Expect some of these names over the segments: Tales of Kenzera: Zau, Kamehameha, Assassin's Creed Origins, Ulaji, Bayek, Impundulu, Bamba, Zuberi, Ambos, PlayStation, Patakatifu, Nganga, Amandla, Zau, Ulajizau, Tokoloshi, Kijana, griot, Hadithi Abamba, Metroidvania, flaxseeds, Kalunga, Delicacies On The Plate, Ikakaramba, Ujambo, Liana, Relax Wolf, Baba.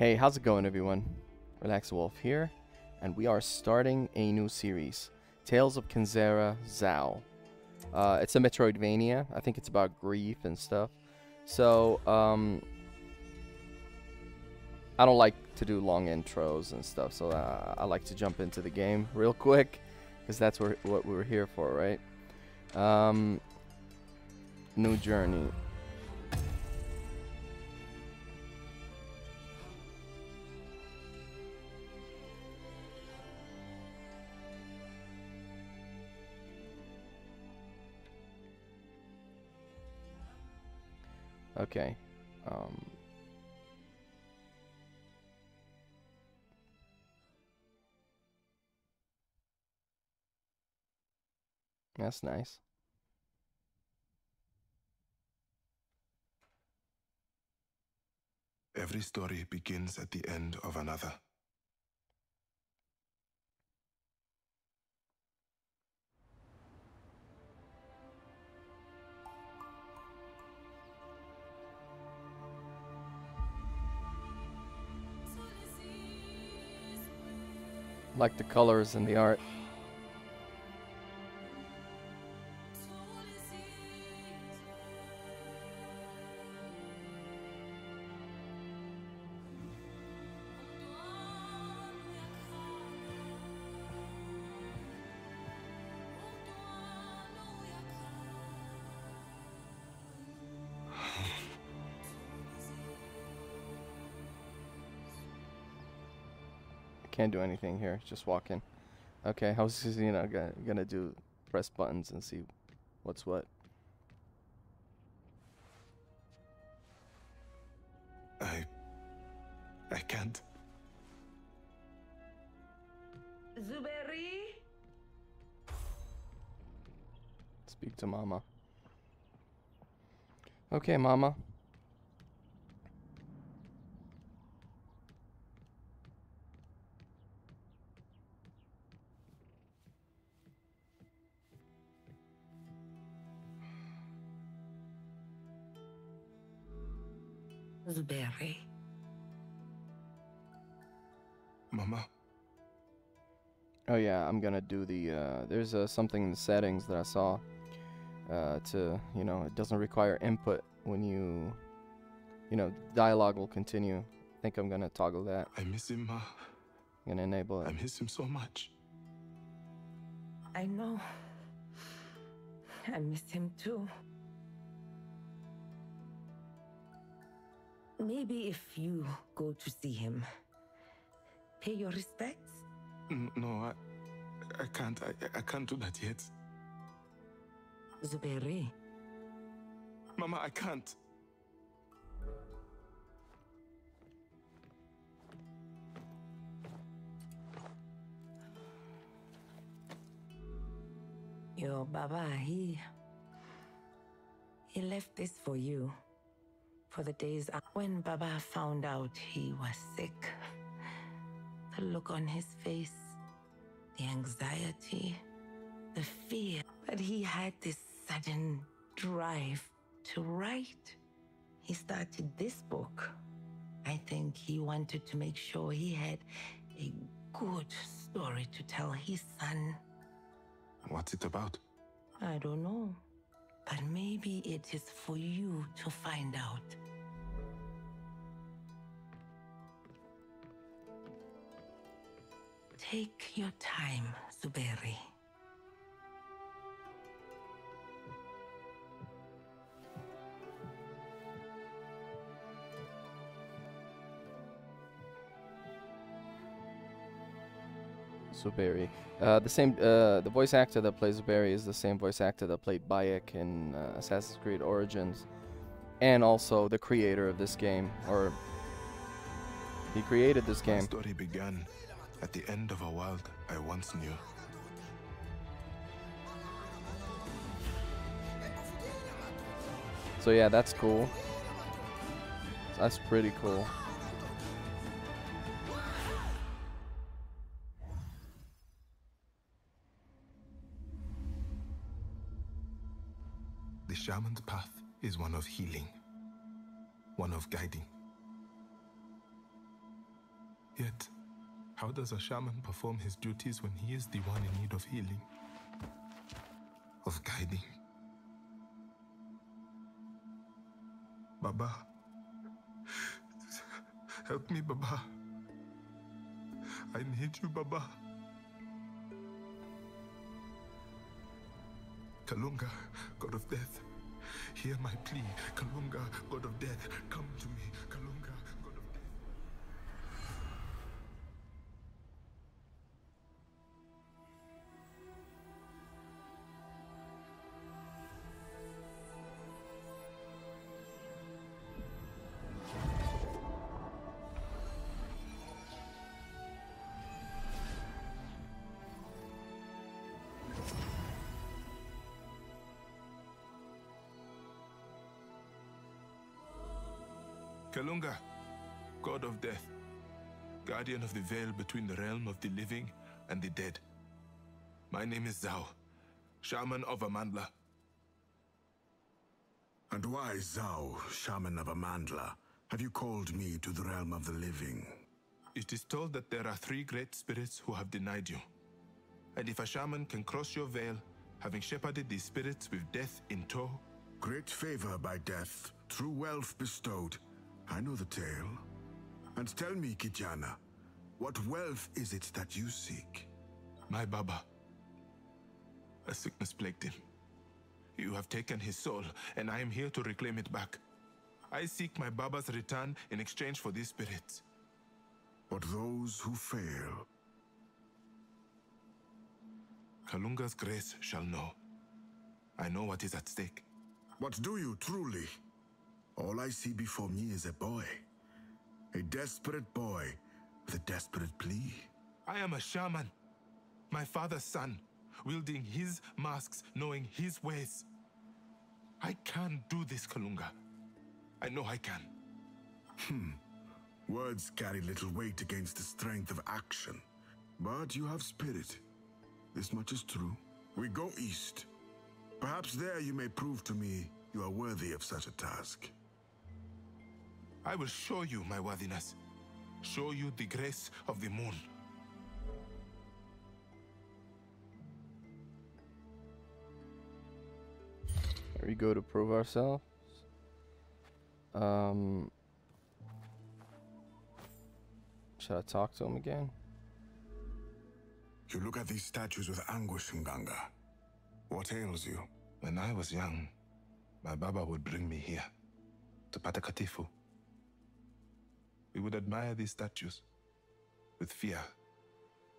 Hey, how's it going everyone? Relax Wolf here, and we are starting a new series, Tales of Kenzera: Zau. It's a Metroidvania. I think it's about grief and stuff. So, I don't like to do long intros and stuff, so I like to jump into the game real quick, because that's what we're here for, right? New journey. Okay, that's nice. Every story begins at the end of another. Like the colors and the art. Can't do anything here, just walk in. Okay, how's Kijana gonna do? Press buttons and see what's what. I can't. Zuberi, speak to Mama. Okay, Mama. Zuberi. Mama. Oh yeah, I'm gonna do the, there's something in the settings that I saw to, you know, it doesn't require input when you, dialogue will continue. I think I'm gonna toggle that. I miss him, Ma. I'm gonna enable it. I miss him so much. I know. I miss him too. Maybe if you go to see him, pay your respects? No, I can't. I can't do that yet. Zuberi. Mama, I can't. Your Baba, he left this for you. For the days when Baba found out he was sick, the look on his face, the anxiety, the fear, but he had this sudden drive to write. He started this book. I think he wanted to make sure he had a good story to tell his son. What's it about? I don't know. But maybe it is for you to find out. Take your time, Zuberi. Zuberi. The voice actor that plays Zuberi is the same voice actor that played Bayek in Assassin's Creed Origins, and also the creator of this game, or he created this game. My story began at the end of a world I once knew. So yeah, that's cool. That's pretty cool. The shaman's path is one of healing, one of guiding. Yet, how does a shaman perform his duties when he is the one in need of healing? Of guiding? Baba. Help me, Baba. I need you, Baba. Kalunga, God of Death, hear my plea. Kalunga, God of Death, come to me. Kalunga, God of Death. Kalunga, God of Death, guardian of the veil between the realm of the living and the dead. My name is Zau, shaman of Amandla. And why, Zau, shaman of Amandla, have you called me to the realm of the living? It is told that there are three great spirits who have denied you. And if a shaman can cross your veil, having shepherded these spirits with death in tow... Great favor by death, true wealth bestowed. I know the tale. And tell me, Kijana, what wealth is it that you seek? My Baba. A sickness plagued him. You have taken his soul, and I am here to reclaim it back. I seek my Baba's return in exchange for these spirits. But those who fail... Kalunga's grace shall know. I know what is at stake. What do you truly? All I see before me is a boy. A desperate boy with a desperate plea. I am a shaman. My father's son, wielding his masks, knowing his ways. I can do this, Kalunga. I know I can. Words carry little weight against the strength of action. But you have spirit. This much is true. We go east. Perhaps there you may prove to me you are worthy of such a task. I will show you my worthiness, show you the grace of the moon. Here we go to prove ourselves. Should I talk to him again? You look at these statues with anguish, Nganga. What ails you? When I was young, my Baba would bring me here, to Patakatifu. We would admire these statues with fear,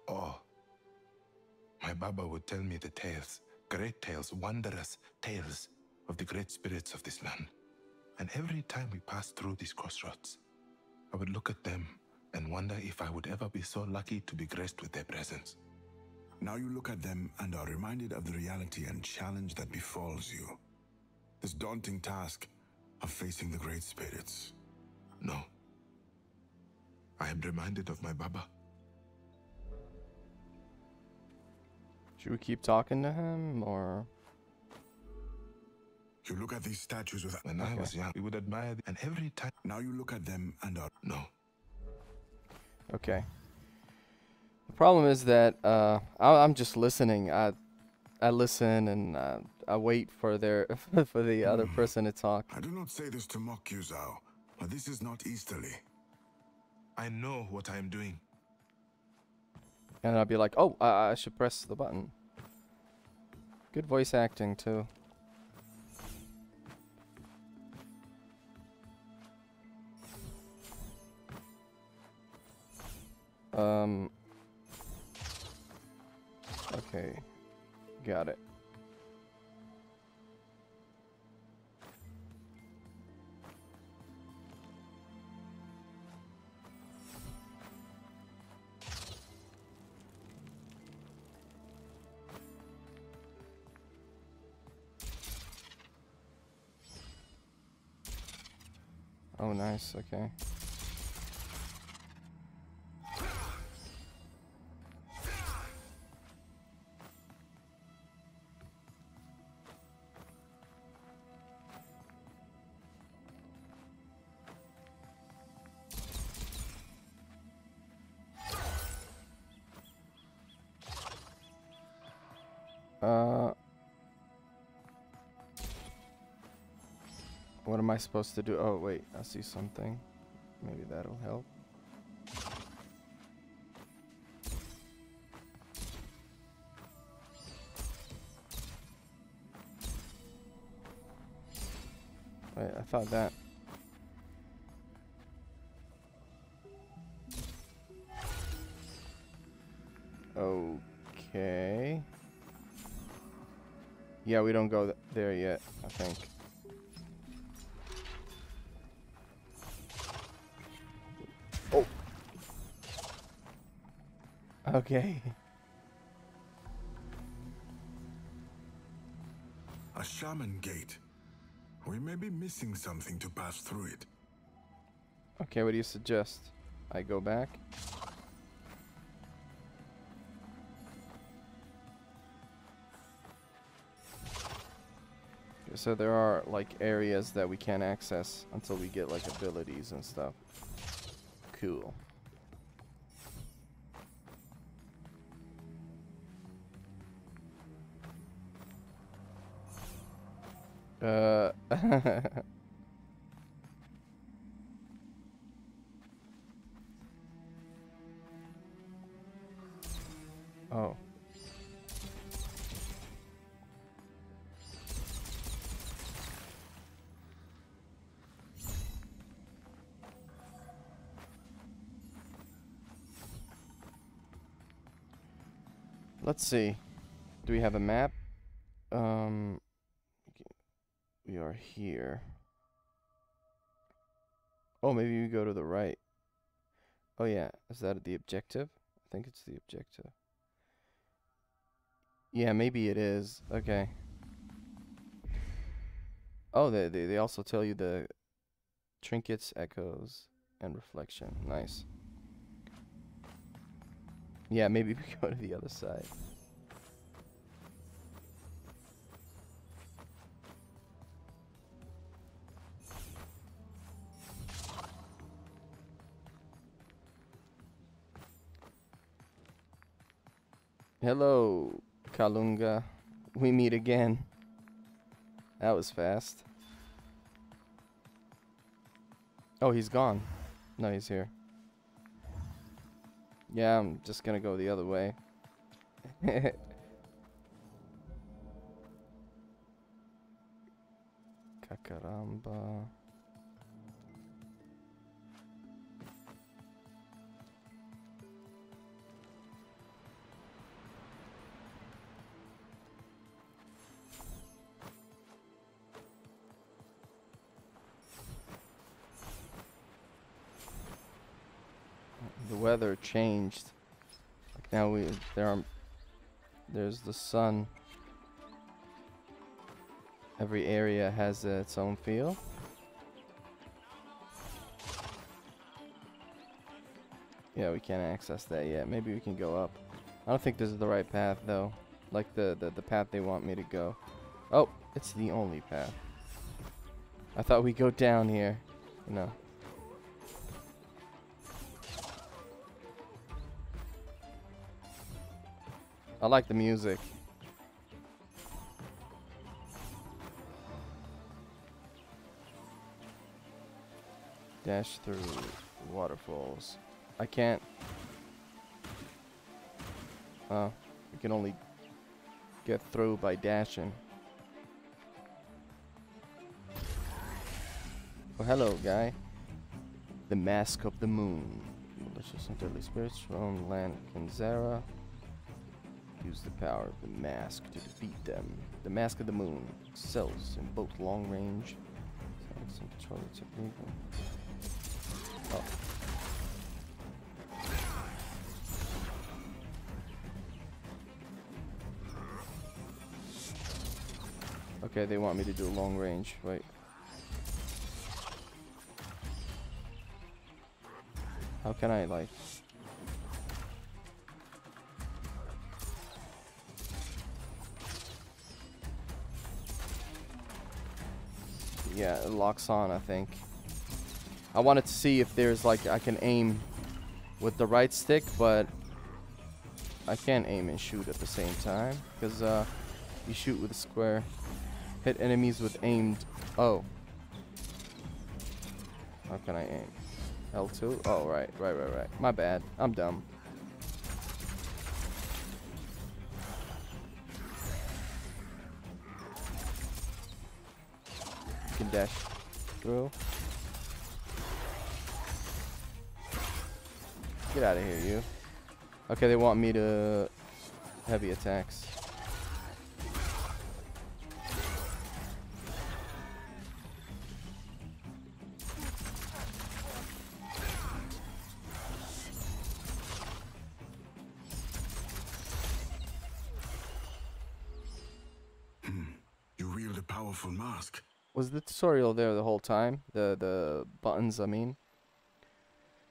awe. My Baba would tell me the tales, great tales, wondrous tales of the great spirits of this land. And every time we passed through these crossroads, I would look at them and wonder if I would ever be so lucky to be graced with their presence. Now you look at them and are reminded of the reality and challenge that befalls you. This daunting task of facing the great spirits. No. I am reminded of my Baba. Should we keep talking to him, or...? You look at these statues with... When I was young, we would admire them, and every time... Now you look at them and are... No. Okay. The problem is that I'm just listening. I listen and I wait for the other person to talk. I do not say this to mock you, Zau, but this is not easterly. I know what I am doing. And I'll be like, oh, I should press the button. Good voice acting, too. Okay. Got it. Oh, nice. Okay. What am I supposed to do? Oh, wait, I see something. Maybe that'll help. Wait, I thought that. Okay. Yeah, we don't go there yet, I think. Oh. Okay. A shaman gate. We may be missing something to pass through it. Okay, what do you suggest? I go back? So there are like areas that we can't access until we get like abilities and stuff. Cool. Oh. Let's see. Do we have a map? We are here. Oh, maybe we go to the right. Oh yeah, is that the objective? I think it's the objective. Yeah, maybe it is. Okay. Oh, they also tell you the trinkets, echoes, and reflection. Nice. Yeah, maybe we go to the other side. Hello, Kalunga. We meet again. That was fast. Oh, he's gone. No, he's here. Yeah, I'm just gonna go the other way. Ikakaramba. The weather changed. Like now there's the sun. Every area has its own feel. Yeah, we can't access that yet. Maybe we can go up. I don't think this is the right path though. Like the path they want me to go. Oh, it's the only path. I thought we'd go down here. No. I like the music. Dash through waterfalls. I can't. Oh, we can only get through by dashing. Oh, hello, guy. The Mask of the Moon. Malicious and deadly spirits from Land Kenzera. Use the power of the mask to defeat them. The Mask of the Moon excels in both long range and control technique. Oh. Okay, they want me to do long range. Wait. How can I like? Yeah, it locks on, I think. I wanted to see if there's like I can aim with the right stick, but I can't aim and shoot at the same time because You shoot with a square. Hit enemies with aimed. Oh. How can I aim? L2? Oh, right. My bad. I'm dumb. You can dash through. Get out of here, you. Okay, they want me to heavy attacks. You wield a powerful mask. Was the tutorial there the whole time? The buttons, I mean.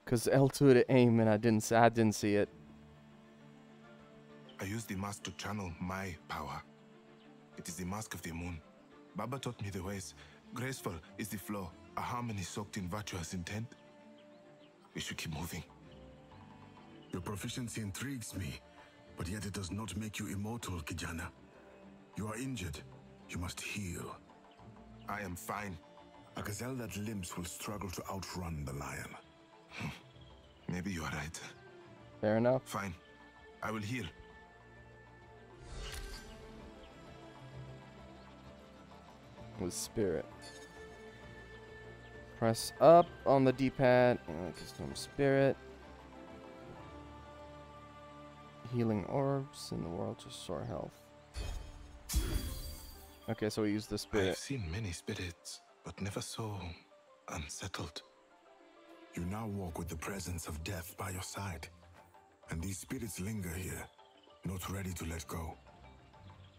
'Cause L2 to aim, and I didn't see it. I use the mask to channel my power. It is the mask of the moon. Baba taught me the ways. Graceful is the flow, a harmony soaked in virtuous intent. We should keep moving. Your proficiency intrigues me, but yet it does not make you immortal, Kijana. You are injured. You must heal. I am fine. A gazelle that limps will struggle to outrun the lion. Maybe you are right. Fair enough. Fine. I will heal. With spirit. Press up on the D-pad. Just do spirit. Healing orbs in the world to restore health. Okay, so we use the spirit. I've seen many spirits, but never so unsettled. You now walk with the presence of death by your side. And these spirits linger here, not ready to let go.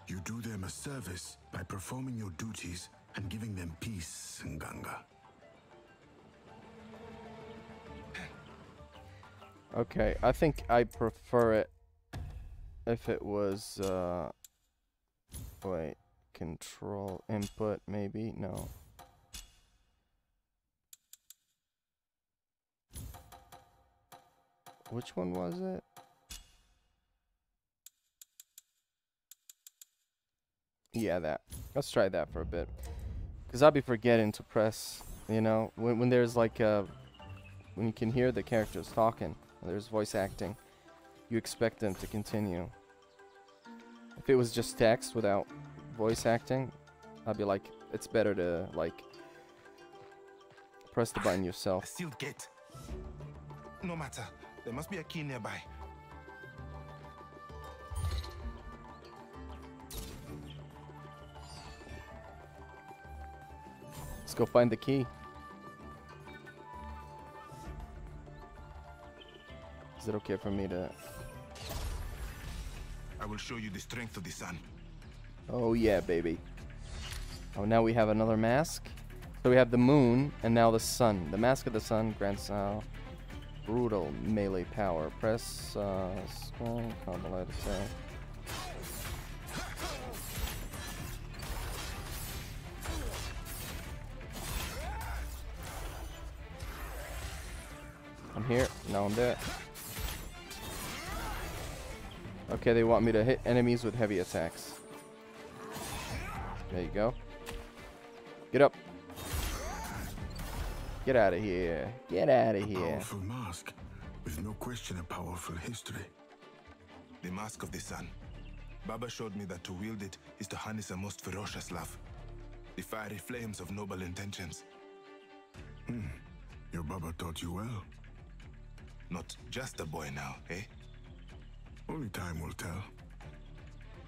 You do them a service by performing your duties and giving them peace, Nganga. Okay, I think I prefer it if it was, wait, control input, maybe? No. Which one was it? Yeah, that. Let's try that for a bit. Because I'll be forgetting to press, you know, when there's like a... When you can hear the characters talking, there's voice acting, you expect them to continue. If it was just text without voice acting, I'd be like, it's better to, like, press the button yourself. A sealed gate. No matter. There must be a key nearby. Let's go find the key. Is it okay for me to... I will show you the strength of the sun. Oh yeah, baby. Oh, now we have another mask. So we have the moon and now the sun. The mask of the sun grants now brutal melee power. Press scrolling combo light attack. Here. No, I'm dead. Okay, they want me to hit enemies with heavy attacks. There you go. Get up. Get out of here. Get out of here. A powerful mask. With no question, a powerful history. The mask of the sun. Baba showed me that to wield it is to harness a most ferocious love. The fiery flames of noble intentions. Your Baba taught you well. Not just a boy now, eh? Only time will tell.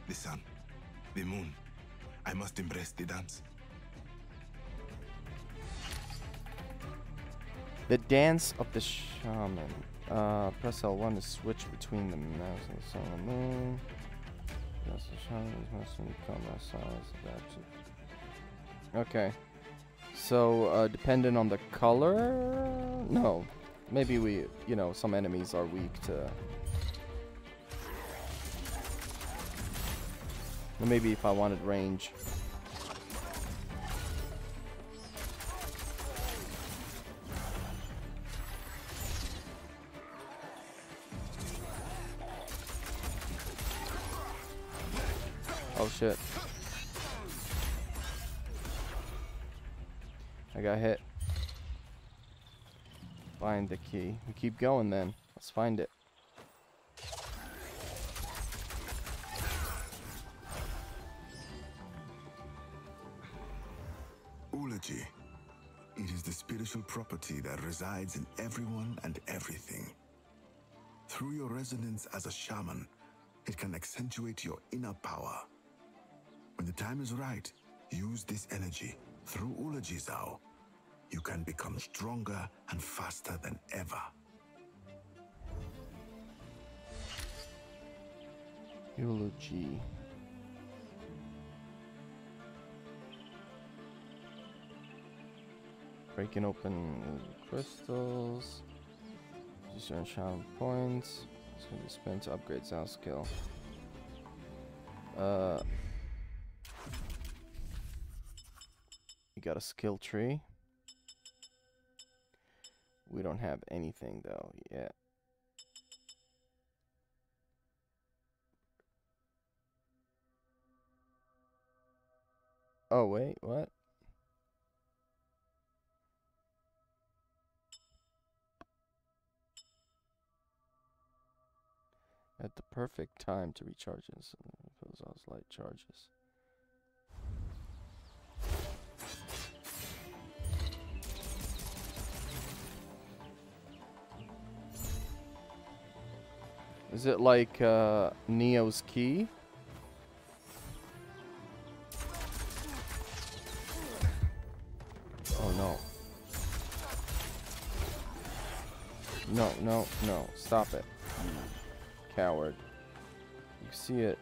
The sun, the moon. I must embrace the dance. The dance of the shaman. Press L1 to switch between the mouse and the sun and the moon. That's the shaman's must become our size. Okay. So, dependent on the color? No. Maybe we, you know, some enemies are weak to... Or maybe if I wanted range. Oh shit. I got hit. Find the key. We keep going then. Let's find it. Ulaji. It is the spiritual property that resides in everyone and everything. Through your resonance as a shaman, it can accentuate your inner power. When the time is right, use this energy. Through Ulajizau, you can become stronger and faster than ever. Ulaji. Breaking open crystals. Just earn charm points. It's going to be spent to upgrade Zau's skill. You got a skill tree. We don't have anything though yet. Oh wait, what? At the perfect time to recharge this, those light charges. Is it like Neo's key? Oh no. No, no, no. Stop it. Coward. You see it.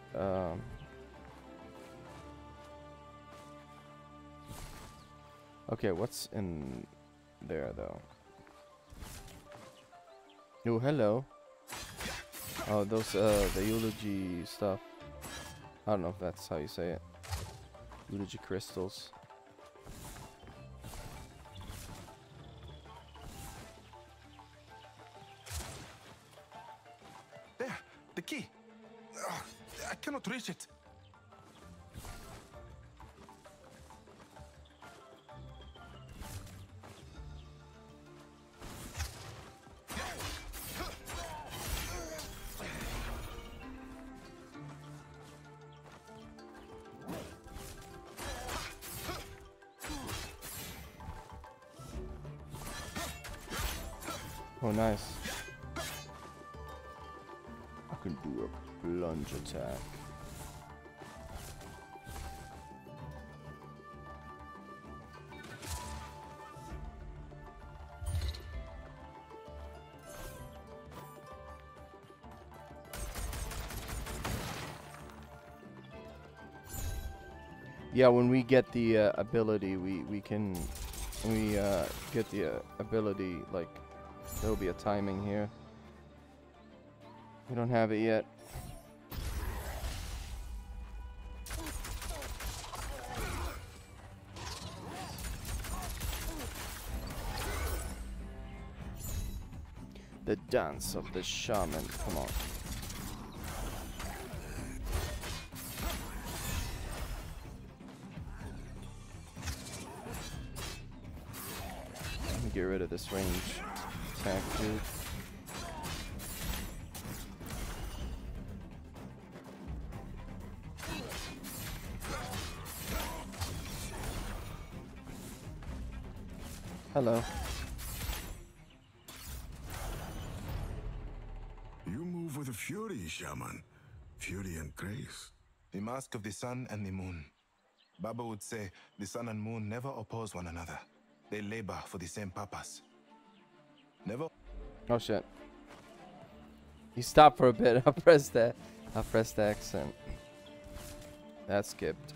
Okay, what's in there though? Oh, hello. Oh, those, the eulogy stuff. I don't know if that's how you say it. Eulogy crystals. There, the key. Ugh, I cannot reach it. Nice. I can do a plunge attack. Yeah, when we get the ability, we get the ability like. There'll be a timing here. We don't have it yet. The dance of the shaman. Come on. Let me get rid of this range. Dude. Hello. You move with a fury, shaman. Fury and grace. The mask of the sun and the moon. Baba would say the sun and moon never oppose one another. They labor for the same purpose. Never. Oh shit. He stopped for a bit. I pressed the accent. That skipped.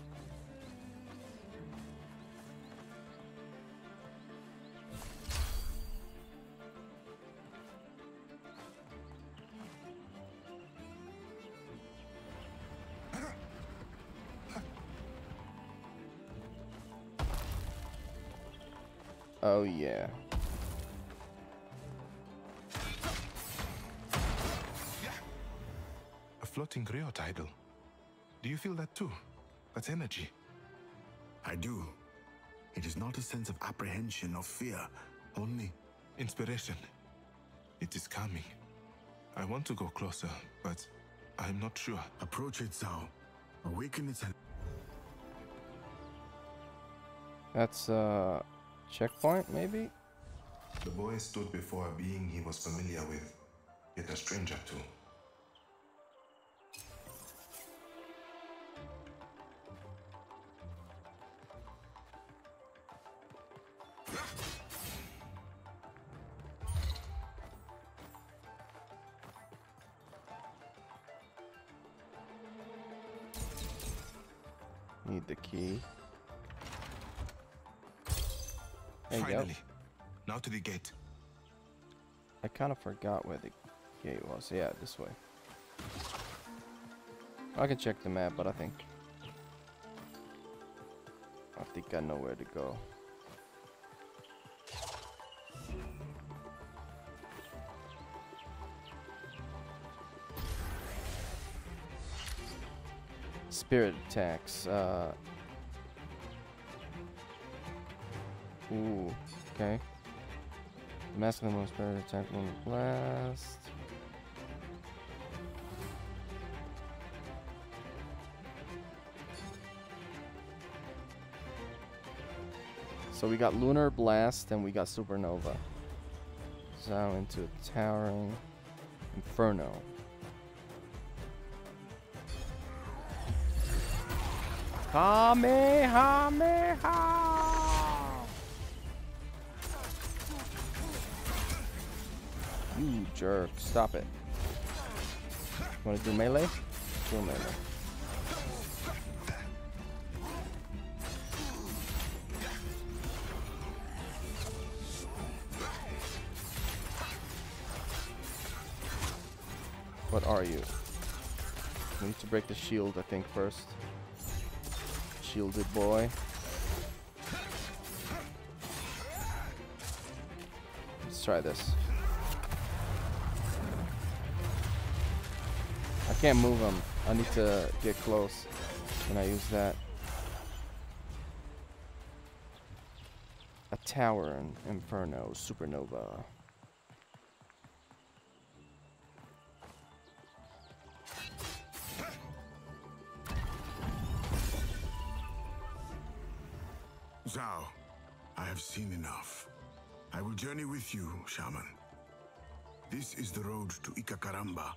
Oh yeah. Floating griot idol. Do you feel that too? That's energy. I do. It is not a sense of apprehension or fear, only inspiration. It is calming. I want to go closer, but I'm not sure. Approach it, Zau. Awaken it. That's a checkpoint, maybe? The boy stood before a being he was familiar with, yet a stranger too. Need the key. Finally, now to the gate. I kind of forgot where the gate was. Yeah, this way. I can check the map, but I think I know where to go. Spirit attacks. Ooh, okay. Masculine one spirit attack, one blast. So we got lunar blast and we got supernova. Zau into towering inferno. Kamehameha! You jerk, stop it. Wanna do melee? Do melee. What are you? We need to break the shield, I think, first. Shielded boy. Let's try this. I can't move him. I need to get close when I use that. A tower in Inferno, supernova. Zau, I have seen enough. I will journey with you, Shaman. This is the road to Ikakaramba.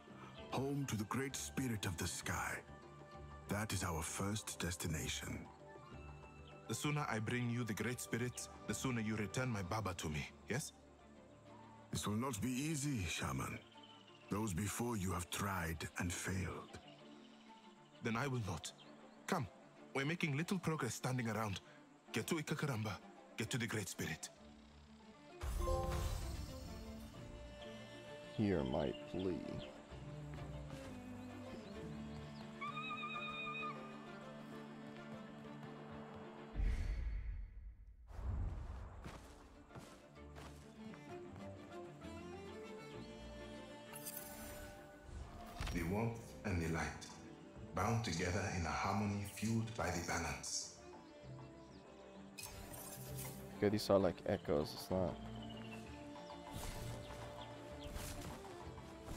Home to the great spirit of the sky. That is our first destination. The sooner I bring you the great spirit, the sooner you return my Baba to me, yes? This will not be easy, Shaman. Those before you have tried and failed. Then I will not. Come, we're making little progress standing around. Get to Ikakaramba, get to the great spirit. Hear my plea. The warmth and the light, bound together in a harmony fueled by the balance. Okay, these are like echoes, it's not...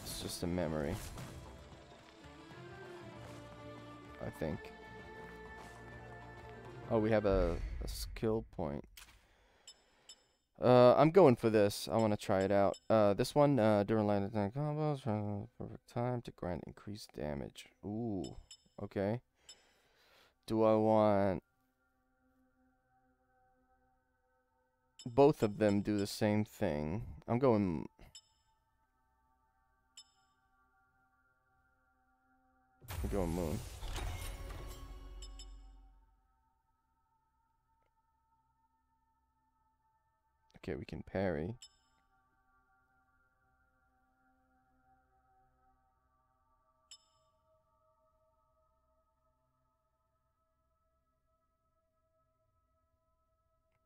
It's just a memory. I think. Oh, we have a skill point. I'm going for this. I want to try it out. This one, during line attack combos, perfect time to grind increased damage. Ooh, okay. Do I want both of them do the same thing? I'm going. I'm going moon. Okay, we can parry.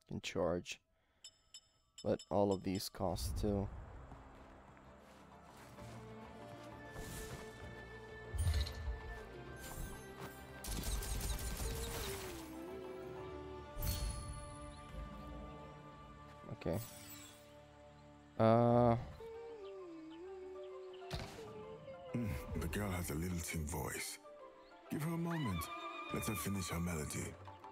Can charge. But all of these cost too. Okay. The girl has a little thin voice. Give her a moment. Let her finish her melody.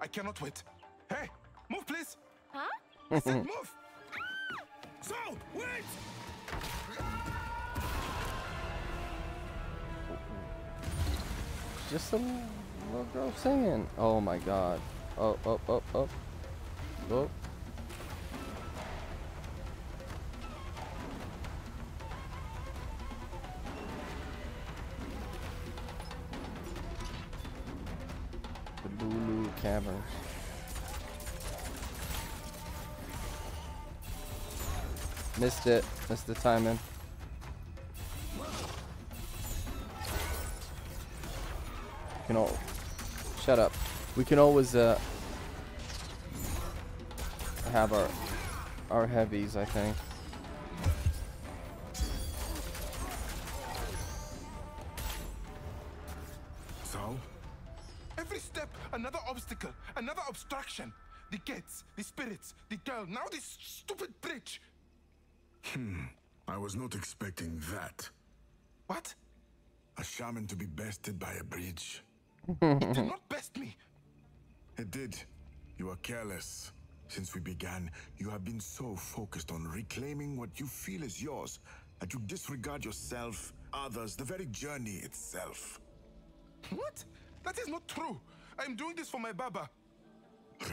I cannot wait. Hey, move, please. Huh? I said move. So, wait. Just some little girl singing. Oh my God. Oh, oh, oh, oh. Oh. Caverns. Missed it. Missed the timing. Can all shut up. We can always have our heavies, I think. Another obstruction. The gates, the spirits, the girl, now this stupid bridge. I was not expecting that. What? A shaman to be bested by a bridge? It did not best me. It did. You are careless. Since we began, you have been so focused on reclaiming what you feel is yours that you disregard yourself, others, the very journey itself. What? That is not true. I'm doing this for my Baba.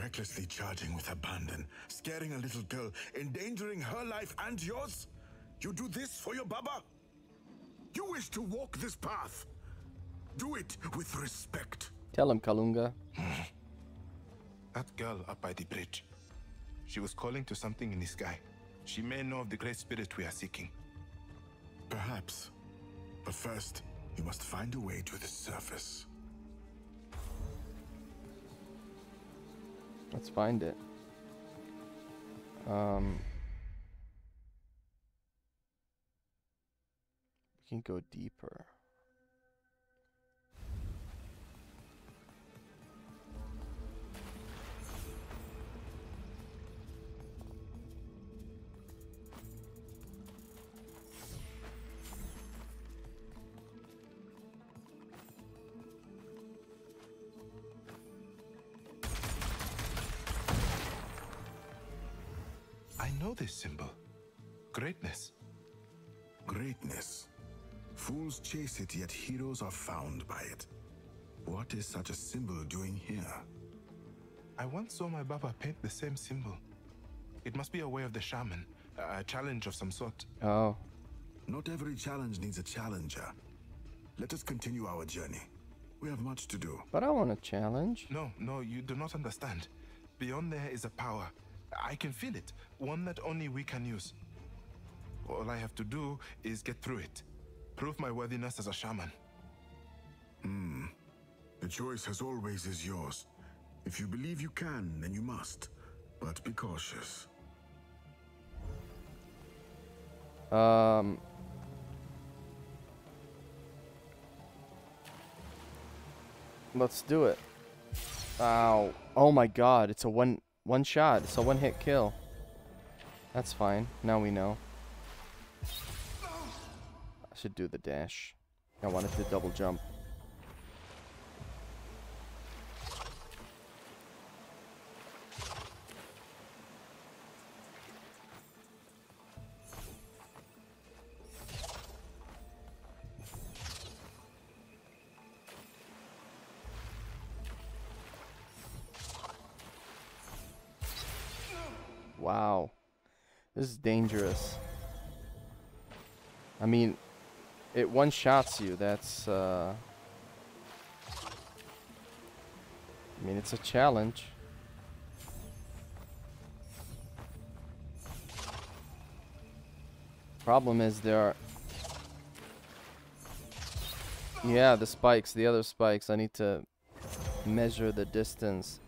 Recklessly charging with abandon, scaring a little girl, endangering her life and yours? You do this for your Baba? You wish to walk this path. Do it with respect. Tell him, Kalunga. That girl up by the bridge. She was calling to something in the sky. She may know of the great spirit we are seeking. Perhaps. But first, you must find a way to the surface. Let's find it. We can go deeper. This symbol. Greatness. Greatness. Fools chase it, yet heroes are found by it. What is such a symbol doing here? I once saw my Baba paint the same symbol. It must be a way of the shaman, a challenge of some sort. Oh. Not every challenge needs a challenger. Let us continue our journey. We have much to do. But I want a challenge. No, no, you do not understand. Beyond there is a power. I can feel it, one that only we can use. All I have to do is get through it, prove my worthiness as a shaman. The choice, as always, is yours. If you believe you can, then you must, but be cautious. Let's do it. Ow. Oh my God, it's a one shot, so one hit kill. That's fine. Now we know. I should do the dash. I wanted to double jump. Wow, this is dangerous. I mean, it one-shots you. That's, I mean, it's a challenge. Problem is there are, yeah, the spikes, the other spikes. I need to measure the distance.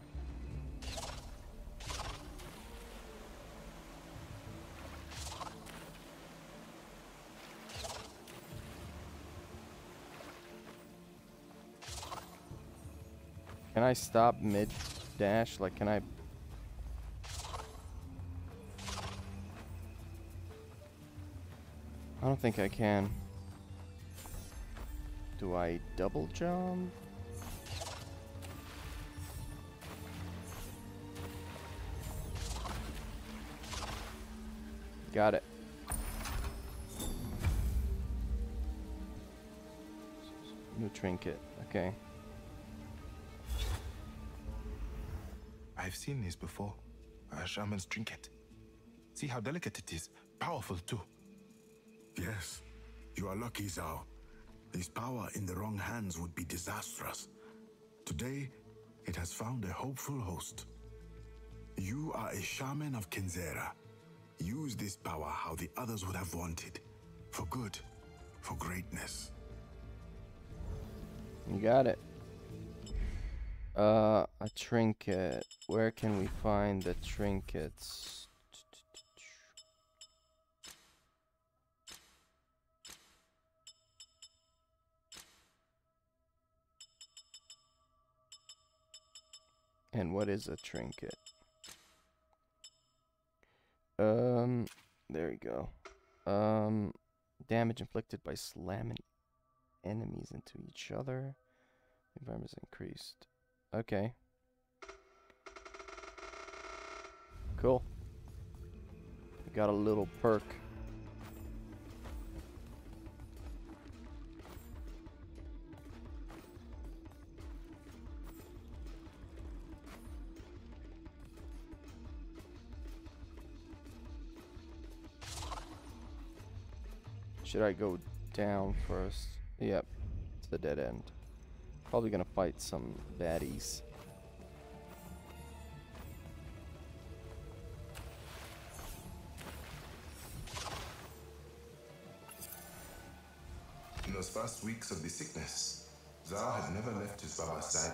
Can I stop mid-dash? Like, can I... I don't think I can. Do I double jump? Got it. New trinket. Okay. I've seen this before. A shaman's trinket. See how delicate it is. Powerful too. Yes. You are lucky, Zau. This power in the wrong hands would be disastrous. Today, it has found a hopeful host. You are a shaman of Kenzera. Use this power how the others would have wanted. For good. For greatness. You got it. A trinket. Where can we find the trinkets? And what is a trinket? There we go. Damage inflicted by slamming enemies into each other. Environment is increased. Okay. Cool. Got a little perk. Should I go down first? Yep, it's the dead end. Probably gonna fight some baddies. In those first weeks of the sickness, Zau had never left his Baba's side.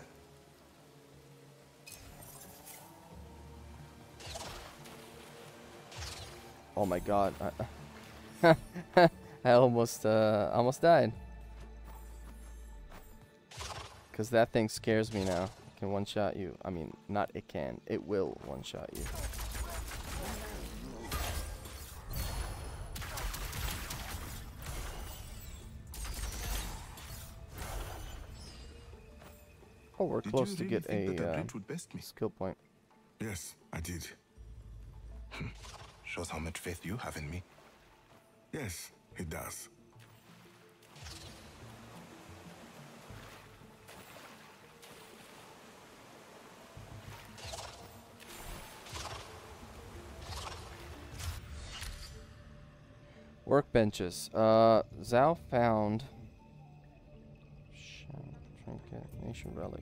Oh my god. I almost died. Because that thing scares me now. It can one-shot you. I mean, not it can. It will one-shot you. Oh, we're close to get a skill point. Yes, I did. Shows how much faith you have in me. Yes, it does. Workbenches. Zau found trinket, nation relic.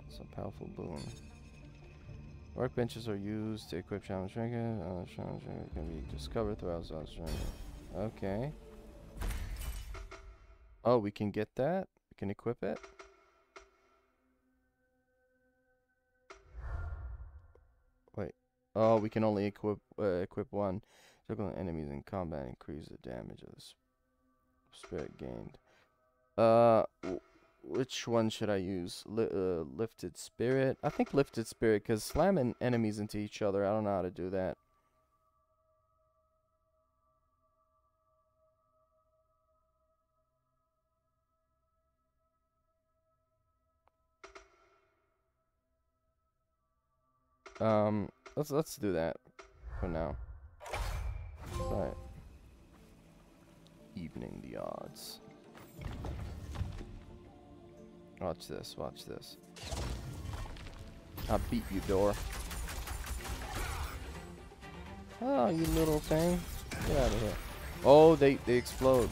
That's a powerful boon. Workbenches are used to equip shaman trinket. Shaman trinket can be discovered throughout Zau's journey. Okay. Oh, we can get that. We can equip it. Wait. Oh, we can only equip one. Circling enemies in combat increase the damage of the spirit gained. Which one should I use? Lifted Spirit? I think Lifted Spirit, because slamming enemies into each other, I don't know how to do that. Let's do that for now. Alright. Evening the odds. Watch this, watch this. I beat you, door. Oh, you little thing. Get out of here. Oh, they explode.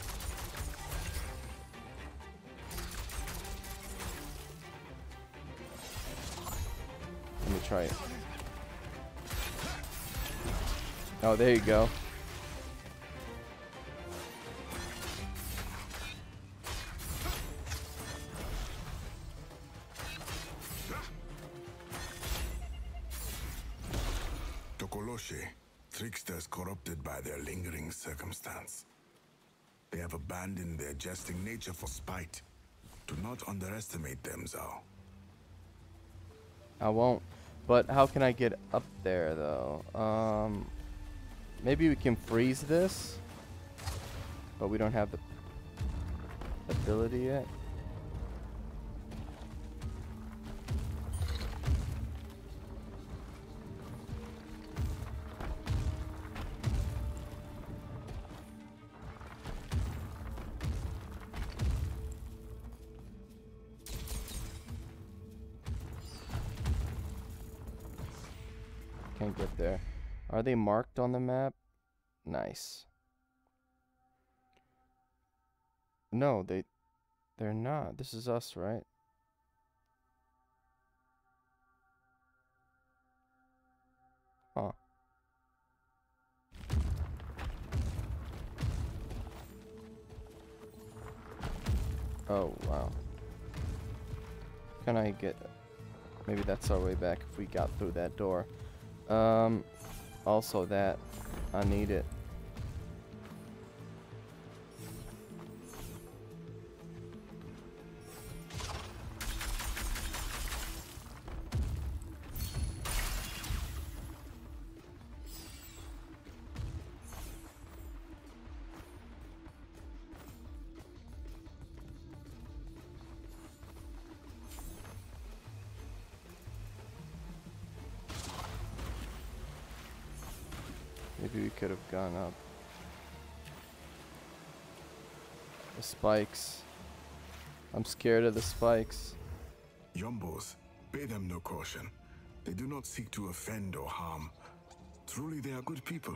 Let me try it. Oh, there you go. Tricksters corrupted by their lingering circumstance. They have abandoned their jesting nature for spite. Do not underestimate them, Zau. I won't. But how can I get up there, though? Maybe we can freeze this? But we don't have the ability yet. Can't get there. Are they marked on the map? Nice. No, they're not. This is us, right? Huh. Oh, wow. Can I get... Maybe that's our way back if we got through that door. Also that. I need it. Maybe we could have gone up. The spikes. I'm scared of the spikes. Yombos, pay them no caution. They do not seek to offend or harm. Truly they are good people.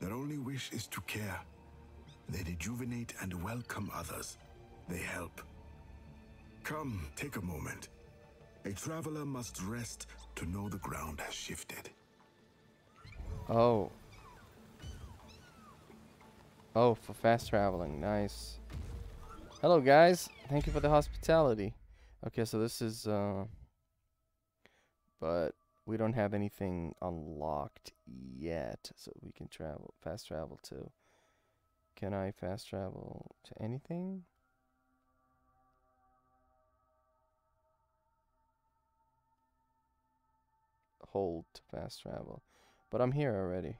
Their only wish is to care. They rejuvenate and welcome others. They help. Come, take a moment. A traveler must rest to know the ground has shifted. Oh. Oh, for fast traveling. Nice. Hello, guys. Thank you for the hospitality. Okay, so this is, but we don't have anything unlocked yet, so we can travel. Fast travel to... Can I fast travel to anything? Hold to fast travel. But I'm here already.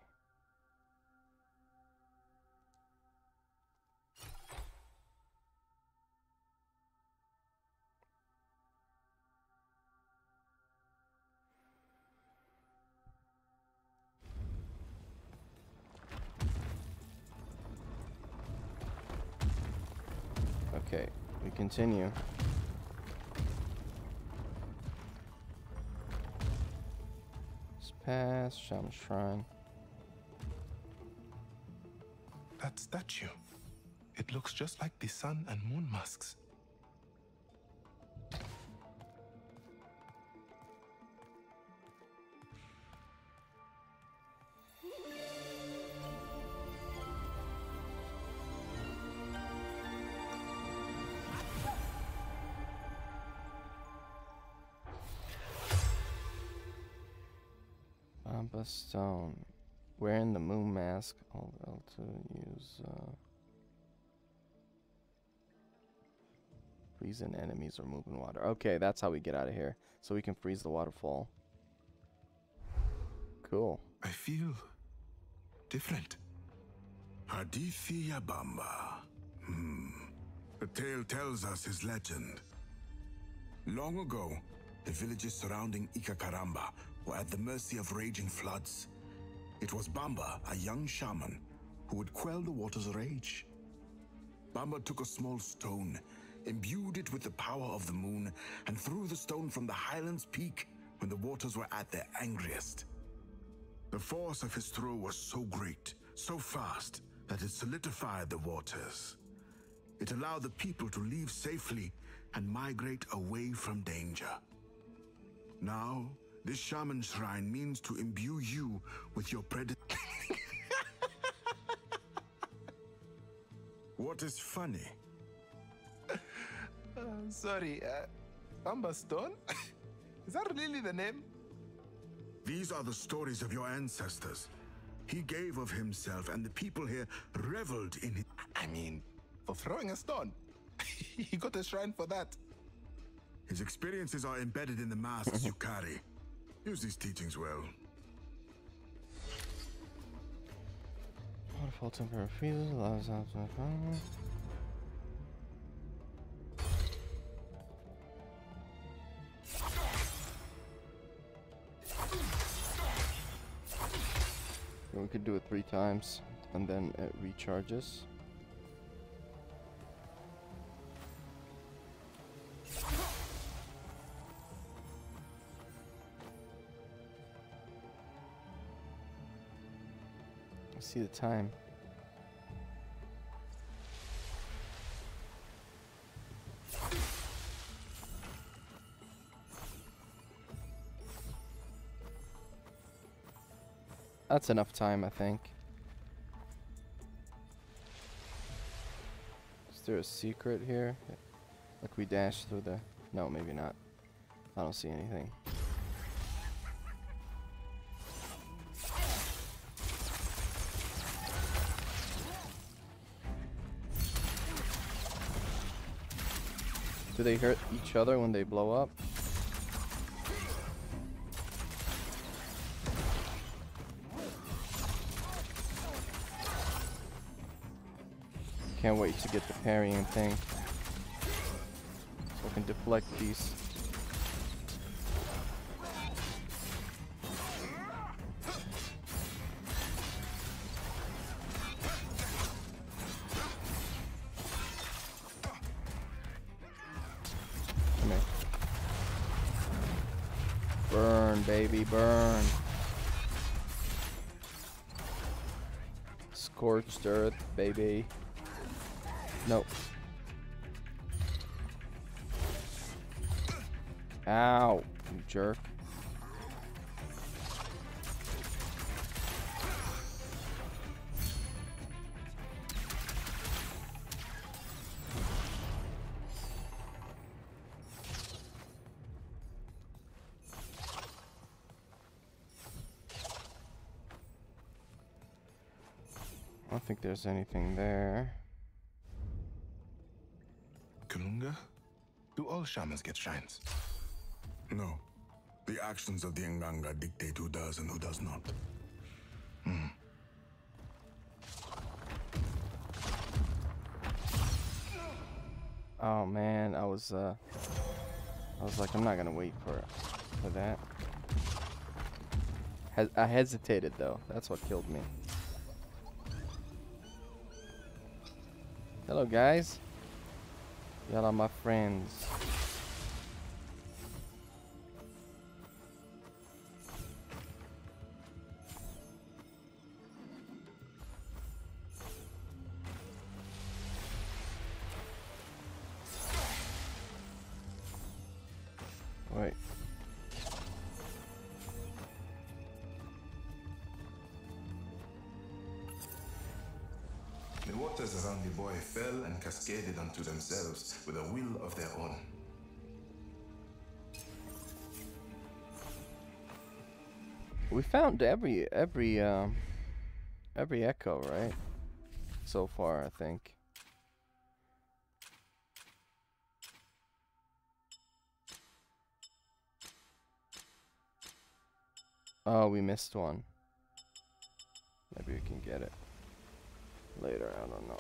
Okay, we continue. Past Shaman Shrine. That statue. It looks just like the sun and moon masks. Stone. Wearing the moon mask. I'll to use. Freezing enemies or moving water. Okay, that's how we get out of here. So we can freeze the waterfall. Cool. I feel different. Hadithi Abamba. The tale tells us his legend. Long ago, the villages surrounding Ikakaramba were at the mercy of raging floods. It was Bamba, a young shaman, who would quell the water's rage. Bamba took a small stone, imbued it with the power of the moon, and threw the stone from the highland's peak when the waters were at their angriest. The force of his throw was so great, so fast, that it solidified the waters. It allowed the people to leave safely and migrate away from danger. Now, this shaman shrine means to imbue you with your predators. What is funny? Sorry, Amber Stone? Is that really the name? These are the stories of your ancestors. He gave of himself, and the people here reveled in it. I mean, for throwing a stone. He got a shrine for that. His experiences are embedded in the masks you carry. Use these teachings well. full temporary freezes, allows out to the we could do it 3 times and then it recharges. I see the time. That's enough time, I think. Is there a secret here? Like we dashed through the... No, maybe not. I don't see anything. Do they hurt each other when they blow up? Can't wait to get the parrying thing so I can deflect these. Come here. Burn, baby, burn. Scorched earth, baby. Nope. Ow, you jerk. I don't think there's anything there. Kalunga? Do all shamans get shrines? No. The actions of the Nganga dictate who does and who does not. Oh man, I was like, I'm not gonna wait for that. I hesitated though. That's what killed me. Hello guys. Y'all are my friends. Wait. The waters around the boy fell and cascaded unto themselves with a will of their own. We found every echo, right? So far, I think. Oh, we missed one. Maybe we can get it later, I don't know.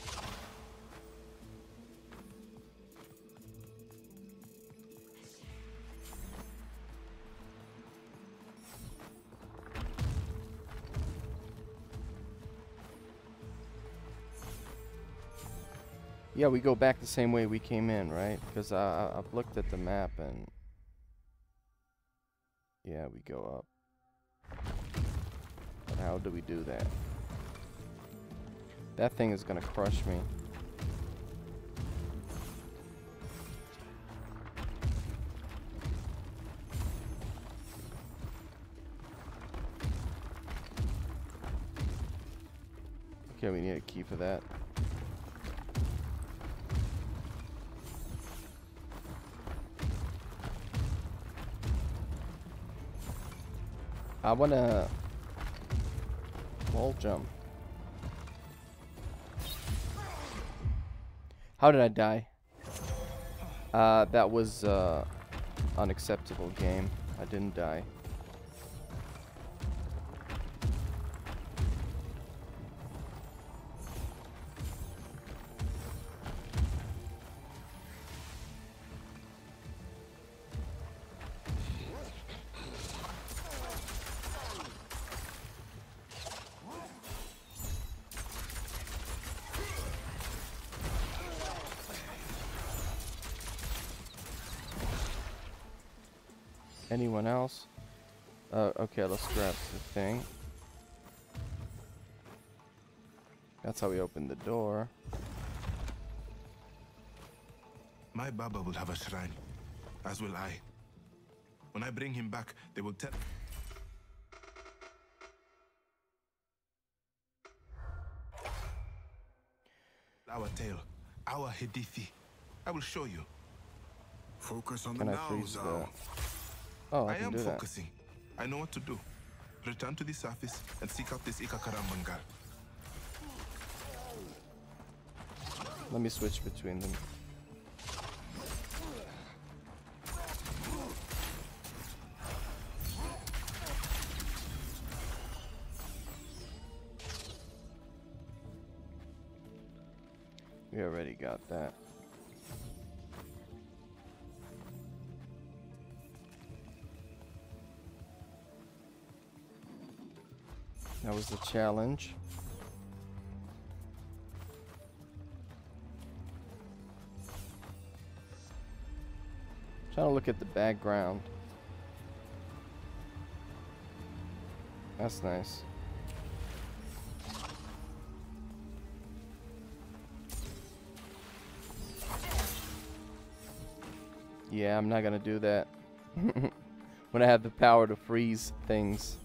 Yeah, we go back the same way we came in, right? Because I've looked at the map and... Yeah, we go up. But how do we do that? That thing is gonna crush me. Okay, we need a key for that. I wanna wall jump. How did I die? That was unacceptable game. I didn't die. anyone else. Okay, let's grab the thing. That's how we open the door. My Baba will have a shrine, as will I. When I bring him back, they will tell... our tale, our Hadithi. I will show you. Focus on the now, Zau. Oh, I am focusing. I know what to do. Return to the surface and seek out this Ikakaramba girl. Let me switch between them. We already got that. That was the challenge. I'm trying to look at the background. That's nice. Yeah, I'm not gonna do that when I have the power to freeze things.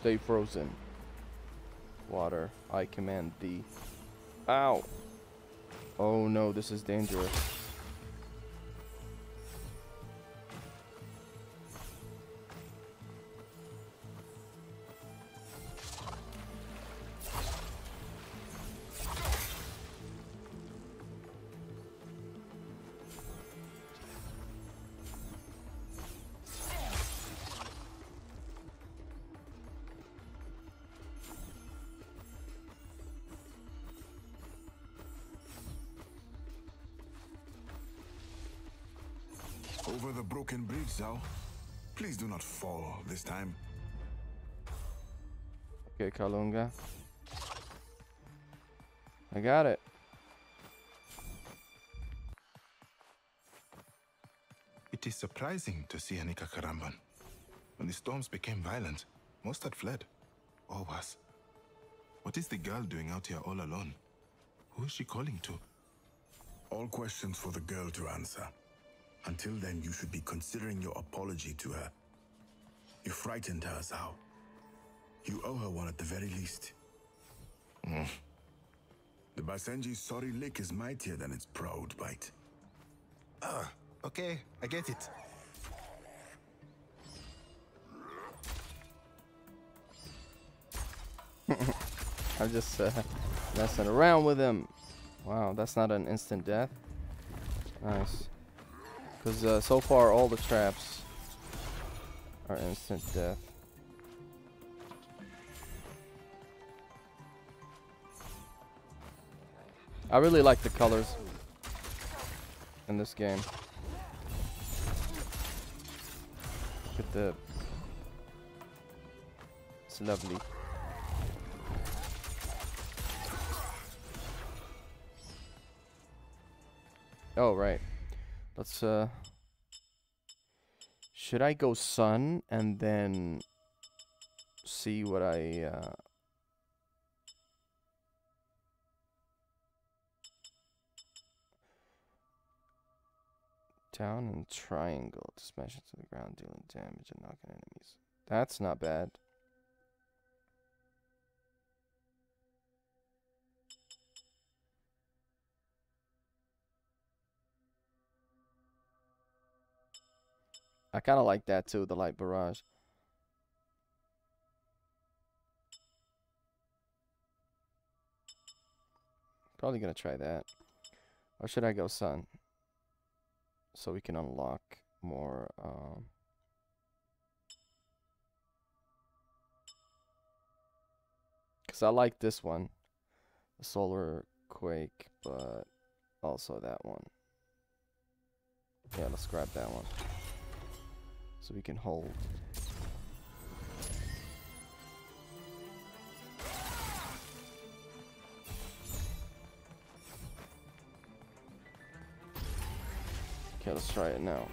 Stay frozen. Water, I command thee. Ow! Oh no, this is dangerous. Over the broken bridge, Zau. Please do not fall this time. Okay, Kalunga. I got it. It is surprising to see an Ikakaramban. When the storms became violent, most had fled. Or was. What is the girl doing out here all alone? Who is she calling to? All questions for the girl to answer. Until then, you should be considering your apology to her. You frightened her, Zau. You owe her one at the very least. Mm. The Basenji's sorry lick is mightier than its proud bite. Ah, okay, I get it. I'm just messing around with him. Wow, that's not an instant death. Nice. Because so far all the traps are instant death. I really like the colors in this game. Look at the... It's lovely. Oh, right. Let's, should I go sun and then see what I, down and triangle to smash it to the ground, dealing damage and knocking enemies. That's not bad. I kind of like that too, the light barrage. Probably gonna try that. Or should I go sun? So we can unlock more. Because I like this one, the solar quake, but also that one. Yeah, let's grab that one. So we can hold. Okay, let's try it now.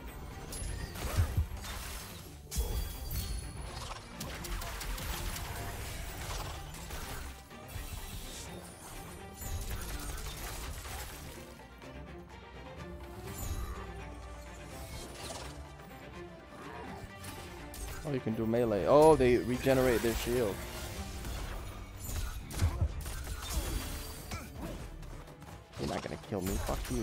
Oh, you can do melee. Oh, they regenerate their shield. You're not gonna kill me, fuck you.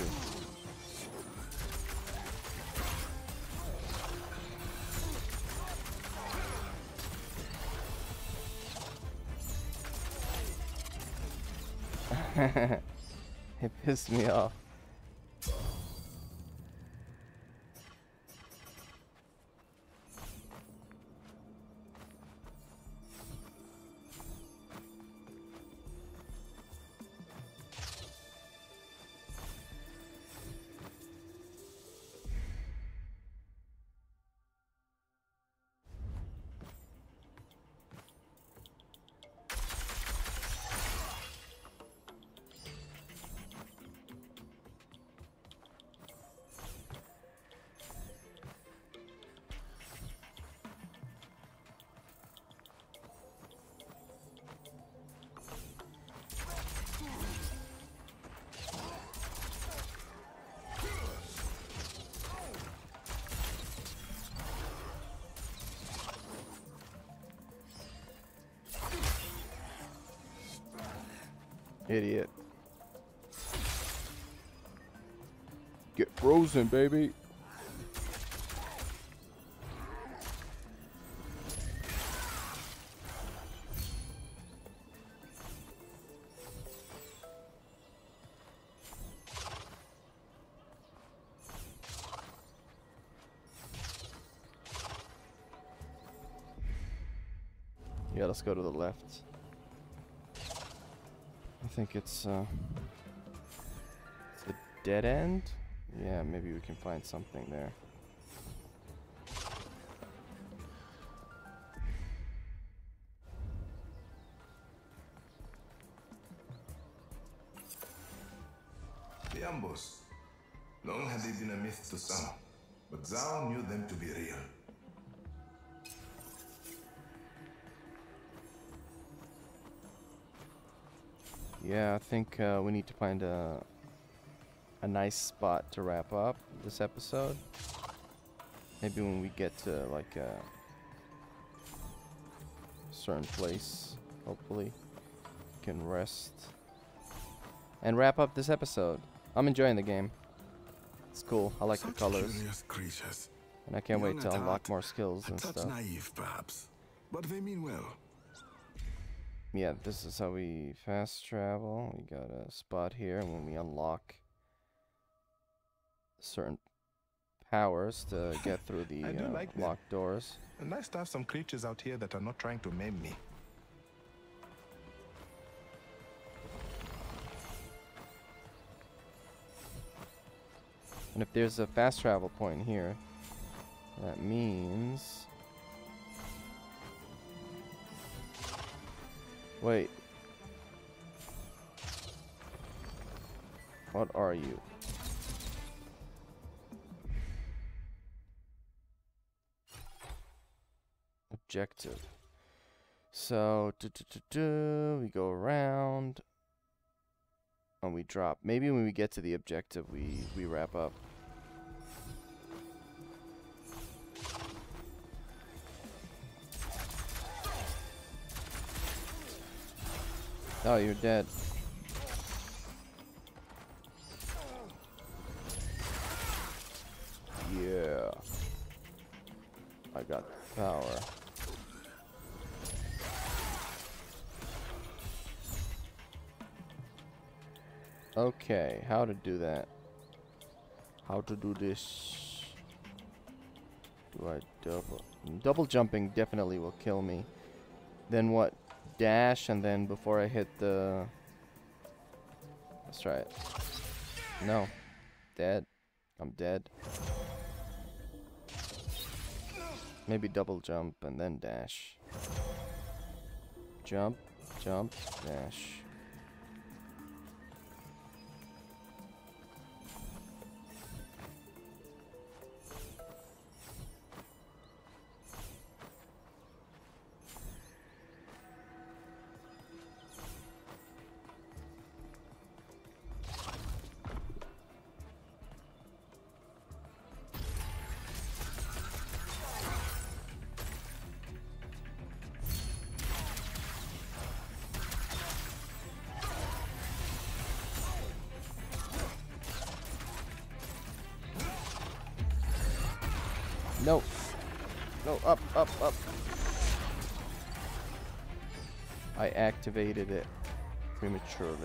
It pissed me off. Idiot. Get frozen, baby. Yeah, let's go to the left. I think it's a dead end. Yeah, maybe we can find something there. The Ambos. Long had they been a myth to some, but Zau knew them to be real. Yeah, I think we need to find a nice spot to wrap up this episode. Maybe when we get to like a certain place, hopefully, we can rest and wrap up this episode. I'm enjoying the game. It's cool. I like the colors, and I can't wait to unlock more skills and stuff. Naive, perhaps, but they mean well. Yeah, this is how we fast travel. We got a spot here, and when we unlock certain powers to get through the like locked doors. And nice to have some creatures out here that are not trying to maim me. And if there's a fast travel point here, that means... Wait. What are you? Objective. So, we go around and we drop. Maybe when we get to the objective, we wrap up. Oh, you're dead. Yeah. I got power. Okay, how to do that? How to do this? Do I double? Double jumping definitely will kill me. Then what? Dash, and then before I hit the... Let's try it. No. Dead. I'm dead. Maybe double jump and then dash. Jump, jump, dash. No. No, up, up, up. I activated it prematurely.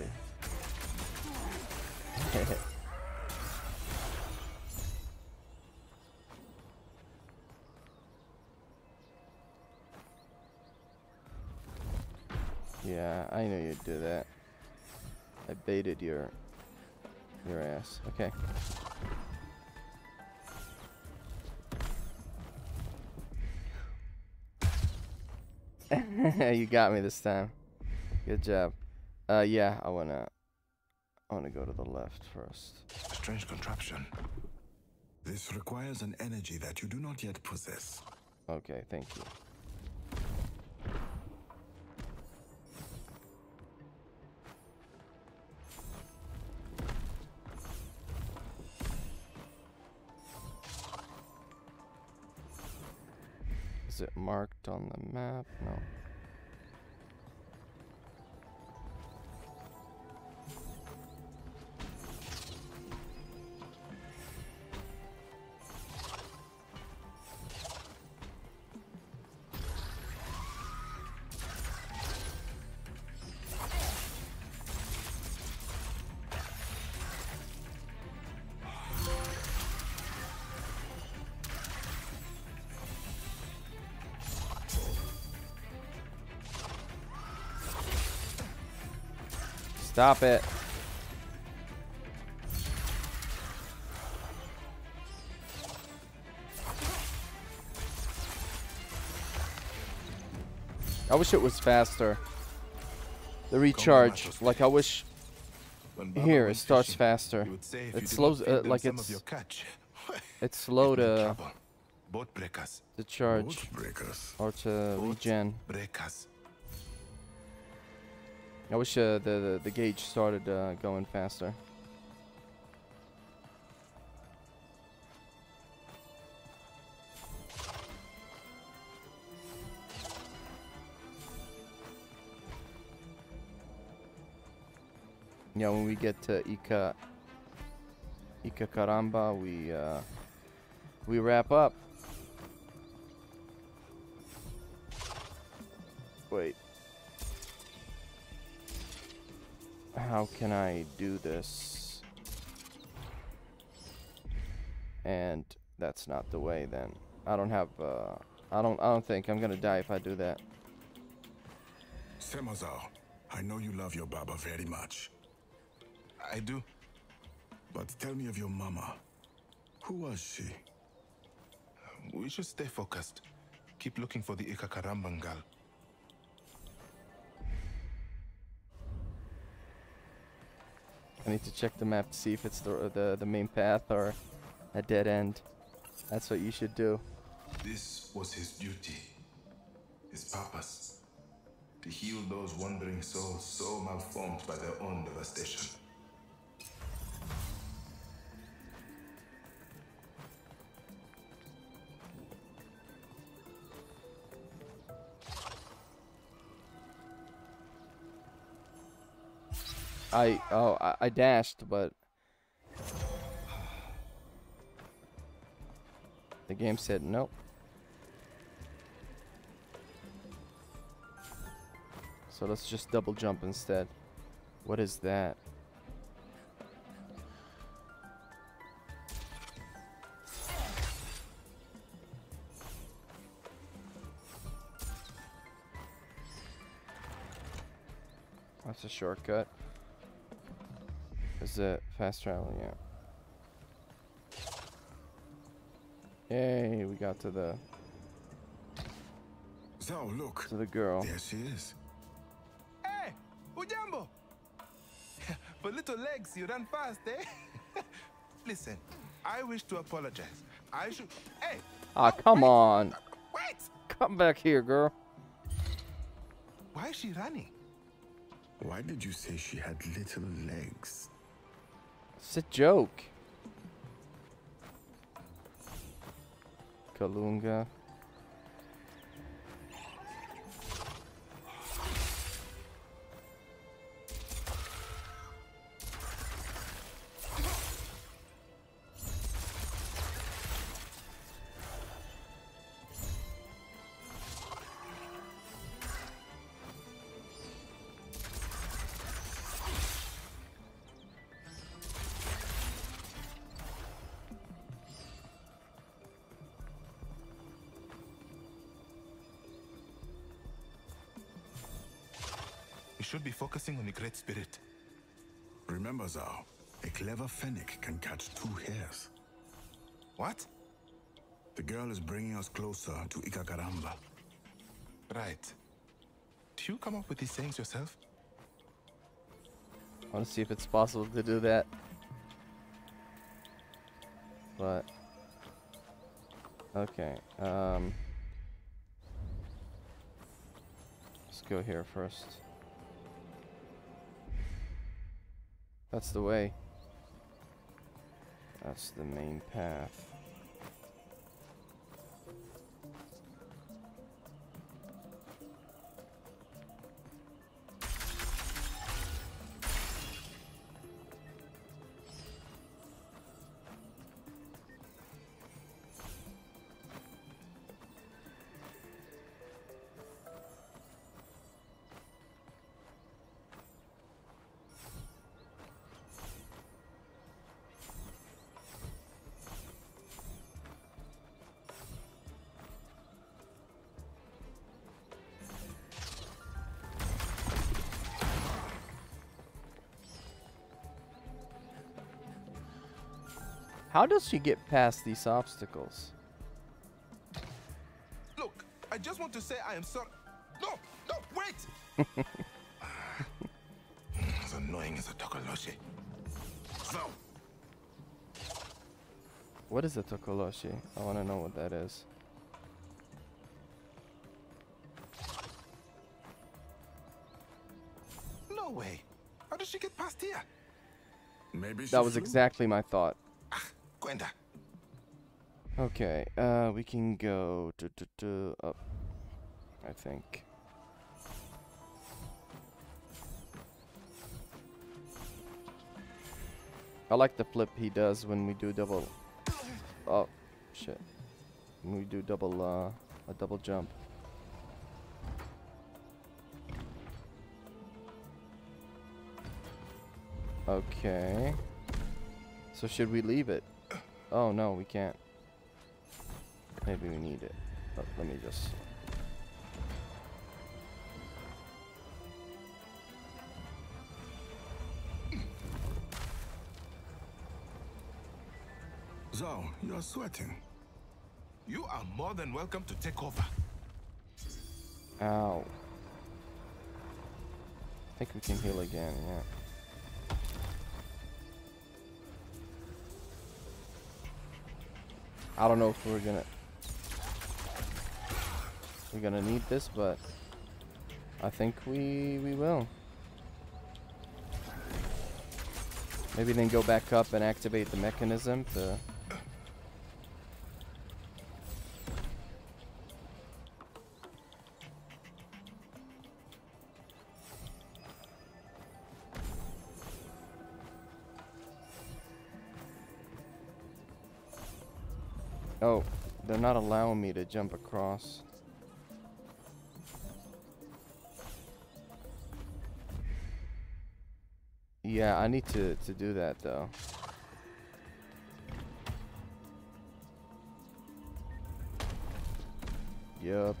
Yeah, I knew you'd do that. I baited your ass. Okay. You got me this time. Good job. Yeah, I wanna go to the left first. Strange contraption. This requires an energy that you do not yet possess. Okay, thank you. Is it marked on the map? No. Stop it. I wish it was faster. The recharge, like I wish. Here, it starts faster. It slows, like it's. It's slow to. The charge or to regen. I wish the gauge started going faster. Yeah, when we get to Ikakaramba, we wrap up. Wait. How can I do this? And that's not the way then. I don't have I don't think I'm gonna die if I do that. Zau, I know you love your Baba very much. I do. But tell me of your mama. Who was she? We should stay focused. Keep looking for the Ikakarambangal. I need to check the map to see if it's the main path or a dead end. That's what you should do. This was his duty, his purpose, to heal those wandering souls so malformed by their own devastation. I dashed, but the game said nope. So let's just double jump instead. What is that? That's a shortcut. Is it fast travel? Yeah. Yay, we got to the. Zau, look. To the girl. There she is. Hey, Ujambo! For little legs, you run fast, eh? Listen, I wish to apologize. I should. Hey! Ah, oh, come on! Wait! Come back here, girl. Why is she running? Why did you say she had little legs? It's a joke. Kalunga. should be focusing on the Great Spirit. Remember, Zau, a clever fennec can catch two hares. What? The girl is bringing us closer to Ikakaramba. Right. Do you come up with these things yourself? I want to see if it's possible to do that. But... okay, let's go here first. That's the way. That's the main path. How does she get past these obstacles? Look, I just want to say I am sorry. No, no, wait! As annoying as a Tokoloshi. So. What is a Tokoloshi? I want to know what that is. No way. How does she get past here? Maybe she was exactly my thought. Okay, we can go up, I think. I like the flip he does when we do double. Oh, shit! When we do double, a double jump. Okay. So should we leave it? Oh no, we can't. Maybe we need it. But let me just... Zau, you're sweating. You are more than welcome to take over. Ow. I think we can heal again, yeah. I don't know if we're gonna need this, but I think we will. Maybe then go back up and activate the mechanism to... Oh, they're not allowing me to jump across. Yeah, I need to do that though. Yep.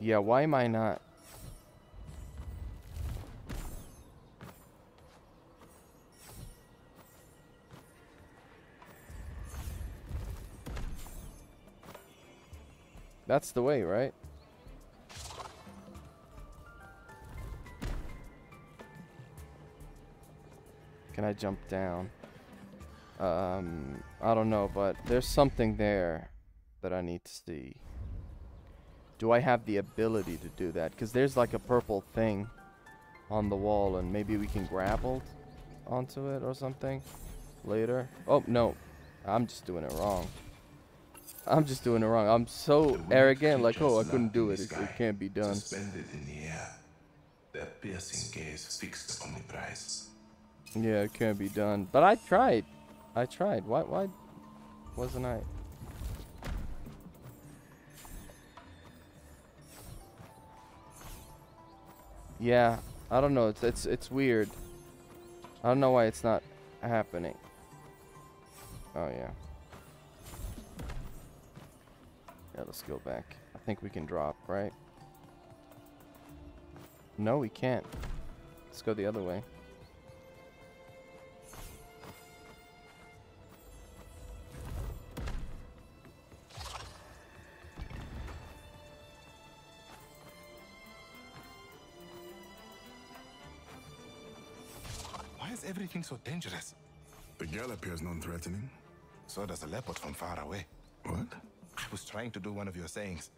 Yeah, why am I not? That's the way, right? Can I jump down? I don't know, but there's something there that I need to see. Do I have the ability to do that? Because there's like a purple thing on the wall, and maybe we can grapple onto it or something later. Oh, no. I'm just doing it wrong. I'm so arrogant, like, oh, I couldn't do it. It can't be done. Suspended in the air, their piercing gaze fixed upon the prize. Yeah, it can't be done. But I tried. Why wasn't I? Yeah, I don't know. It's weird. I don't know why it's not happening. Oh yeah. Yeah, let's go back. I think we can drop, right? No, we can't. Let's go the other way. Why is everything so dangerous? The girl appears non-threatening. So does a leopard from far away. What? I was trying to do one of your sayings.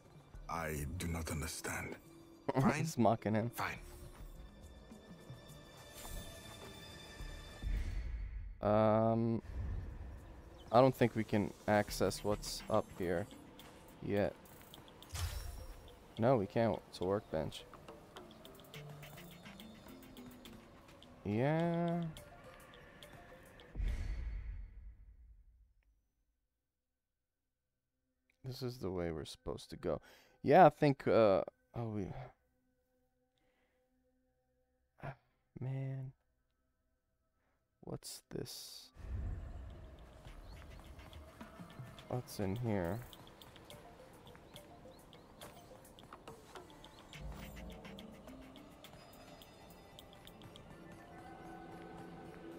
I do not understand. Fine. He's mocking him. Fine. I don't think we can access what's up here yet. No, we can't. It's a workbench. Yeah. This is the way we're supposed to go. Yeah, I think, oh, we... Ah, man. What's this? What's in here?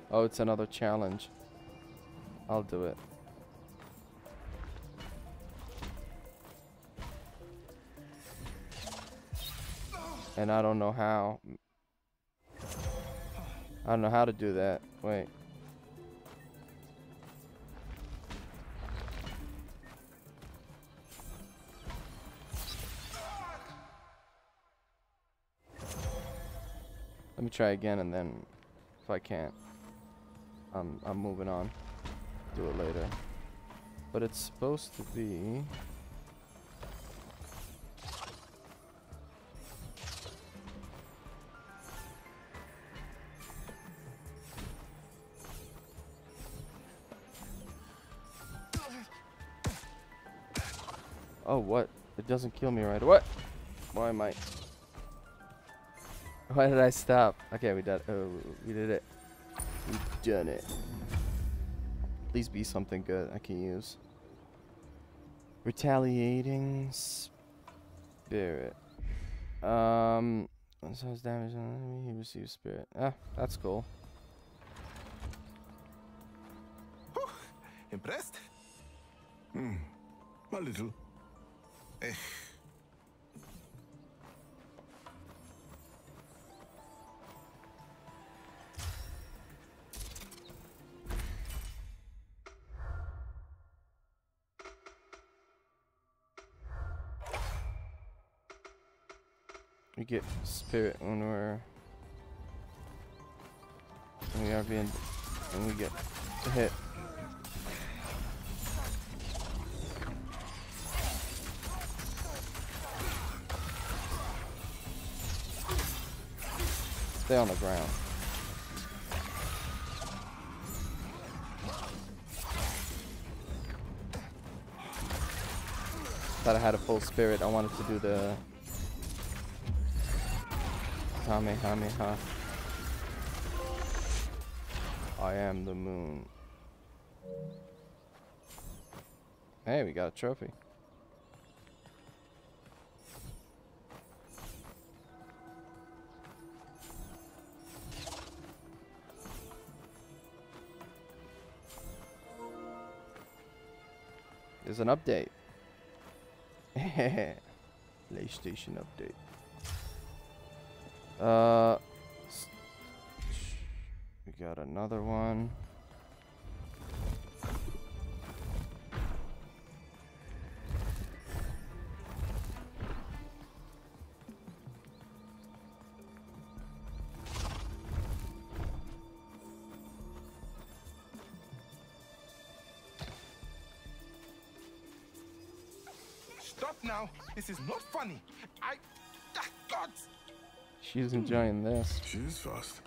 Oh, it's another challenge. I'll do it. And I don't know how. I don't know how to do that. Wait. Let me try again, and then if I can't, I'm moving on. Do it later. But it's supposed to be. Oh, what? It doesn't kill me right. What? Why am I? Why did I stop? Okay, we did. Oh, we did it. We done it. Please be something good I can use. Retaliating spirit. So it's damage on an enemy. He receives spirit. Ah, that's cool. Whew. Impressed? Hmm. A little. We get spirit when we get hit. Stay on the ground. Thought I had a full spirit. I wanted to do the Kamehameha. I am the moon. Hey, we got a trophy. There's an update. PlayStation update. We got another one. Stop now. This is not funny. God. She's enjoying this. She's fast.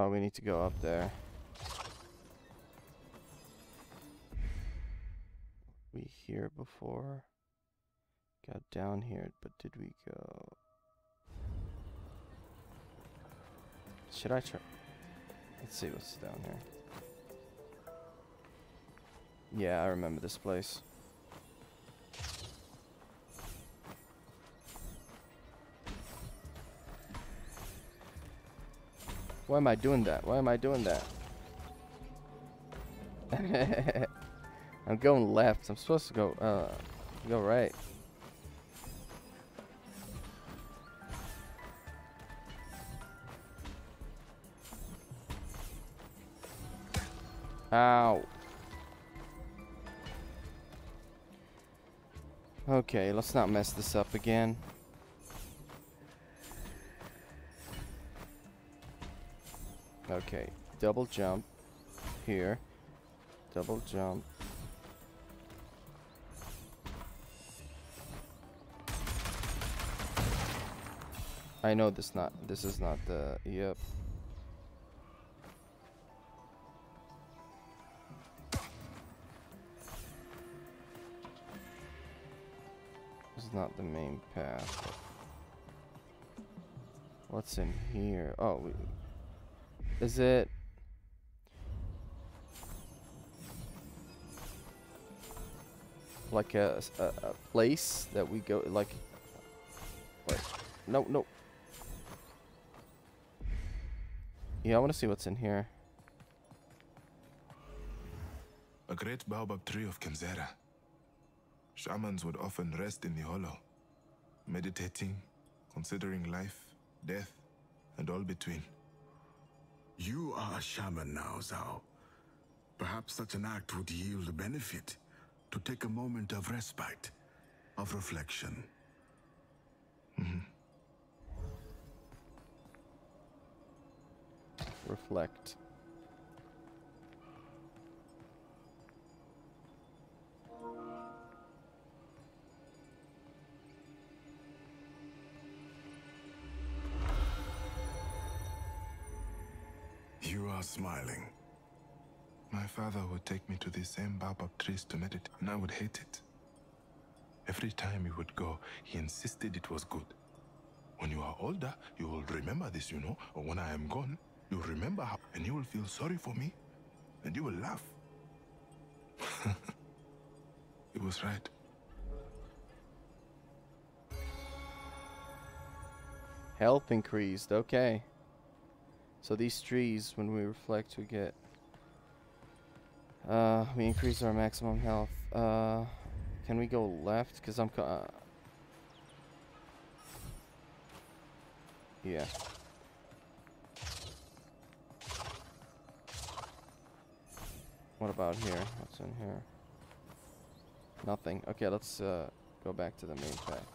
Oh, we need to go up there. We were here before. Got down here, but did we go? Should I try? Let's see what's down here. Yeah, I remember this place. Why am I doing that? Why am I doing that? I'm going left. I'm supposed to go go right. Ow. Okay, let's not mess this up again. Okay, double jump here, double jump. I know this is not the, yep. This is not the main path. What's in here? Oh, we... Is it? Like a place that we go, like, wait, no, no. Yeah, I want to see what's in here. A great baobab tree of Kenzera. Shamans would often rest in the hollow, meditating, considering life, death, and all between. You are a shaman now, Zau. Perhaps such an act would yield a benefit, to take a moment of respite, of reflection. Reflect. You are smiling. My father would take me to these same baobab trees to meditate, and I would hate it. Every time we would go, he insisted it was good. When you are older, you will remember this, you know, or when I am gone, you'll remember how, and you will feel sorry for me, and you will laugh. It was right. Health increased, okay. So these trees, when we reflect, we get... we increase our maximum health. Can we go left? Because I'm... yeah. What about here? What's in here? Nothing. Okay, let's go back to the main path.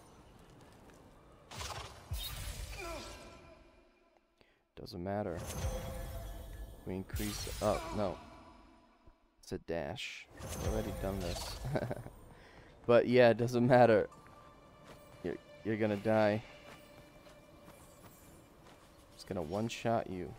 Doesn't matter. We increase. Oh no, it's a dash. I've already done this. But yeah, it doesn't matter. You're gonna die. It's gonna one-shot you.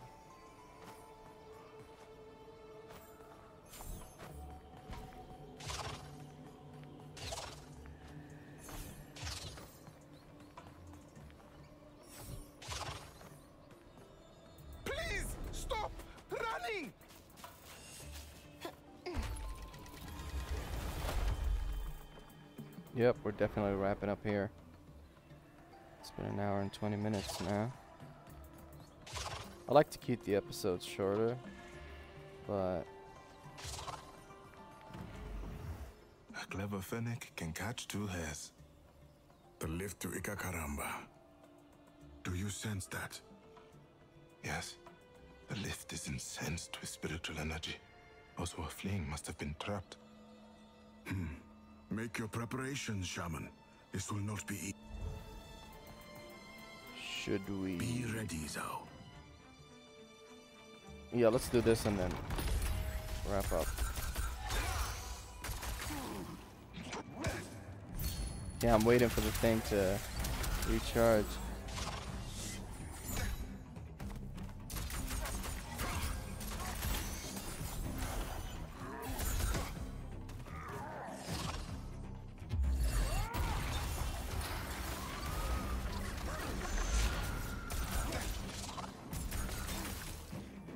Yep, we're definitely wrapping up here. It's been an hour and 20 minutes now. I like to keep the episodes shorter, but... A clever fennec can catch two hares. The lift to Ikakaramba. Do you sense that? Yes. The lift is incensed with spiritual energy. Those who are fleeing must have been trapped. Hmm. Make your preparations, shaman. This will not be easy. Should we... Be ready, Zau. Yeah, let's do this and then wrap up. Yeah, I'm waiting for the thing to recharge.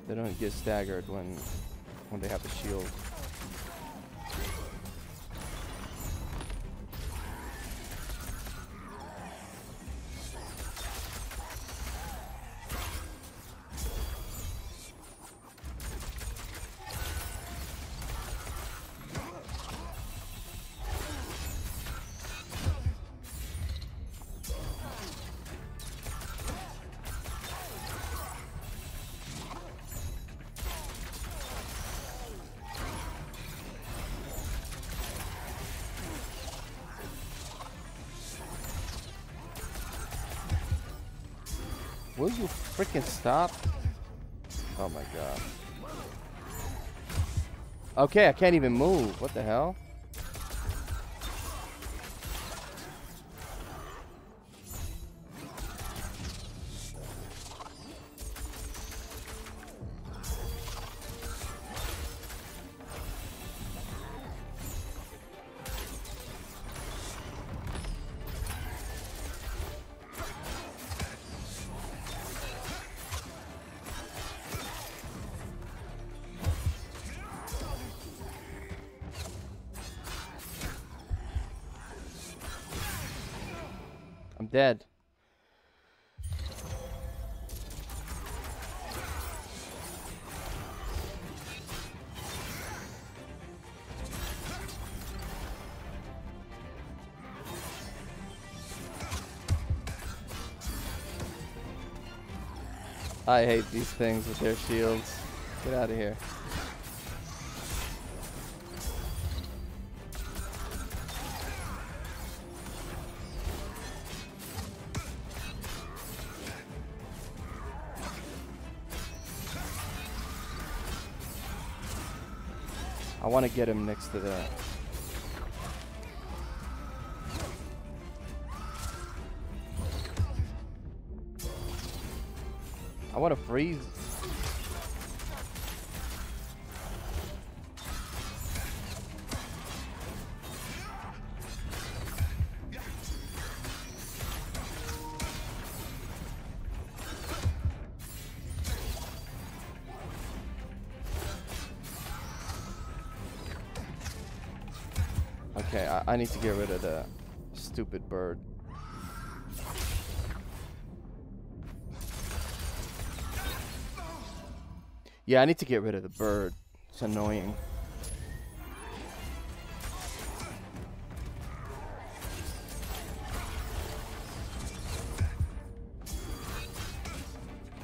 They don't get staggered when they have the shield. Will you freaking stop? Oh my god. Okay, I can't even move. What the hell? Dead. I hate these things with their shields. Get out of here. I want to get him next to that. I want to freeze. Okay, I need to get rid of the stupid bird. Yeah, I need to get rid of the bird. It's annoying.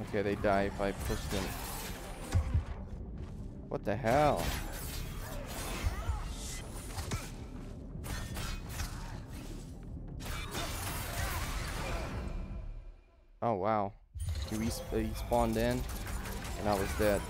Okay, they die if I push them. What the hell? Oh wow, he spawned in and I was dead.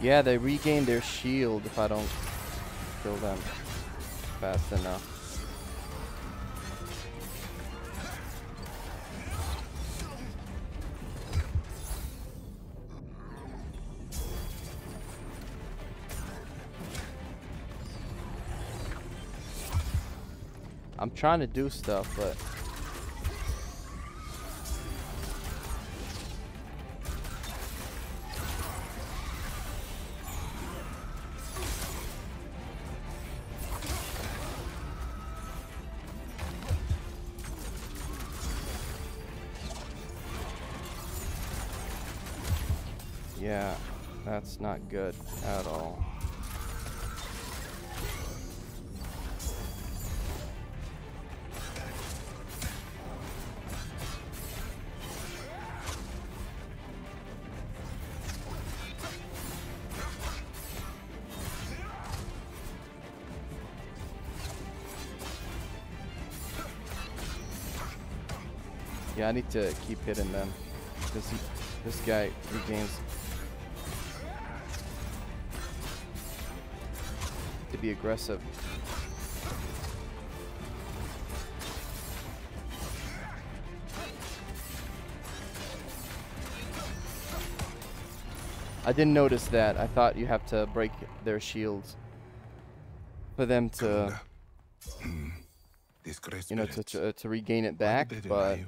Yeah, they regain their shield if I don't kill them fast enough. I'm trying to do stuff, but yeah, that's not good at all. Yeah, I need to keep hitting them because this guy regains to be aggressive. I didn't notice that. I thought you have to break their shields for them to, you know, to regain it back. But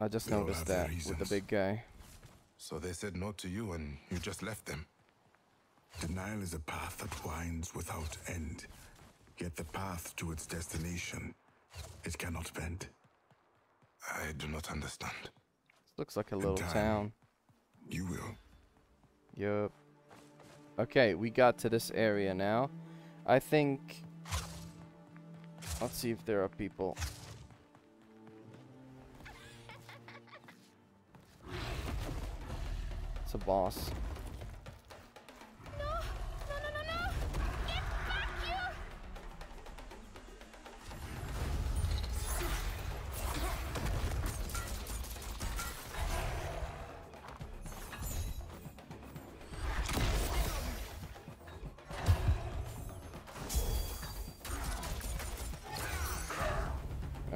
I just noticed that with the big guy. So they said no to you, and you just left them. Denial is a path that winds without end. Yet the path to its destination, it cannot bend. I do not understand. This looks like a little town. You will. Yup. Okay, we got to this area now. I think... Let's see if there are people. It's a boss. No! No, no, no, no! Get back here!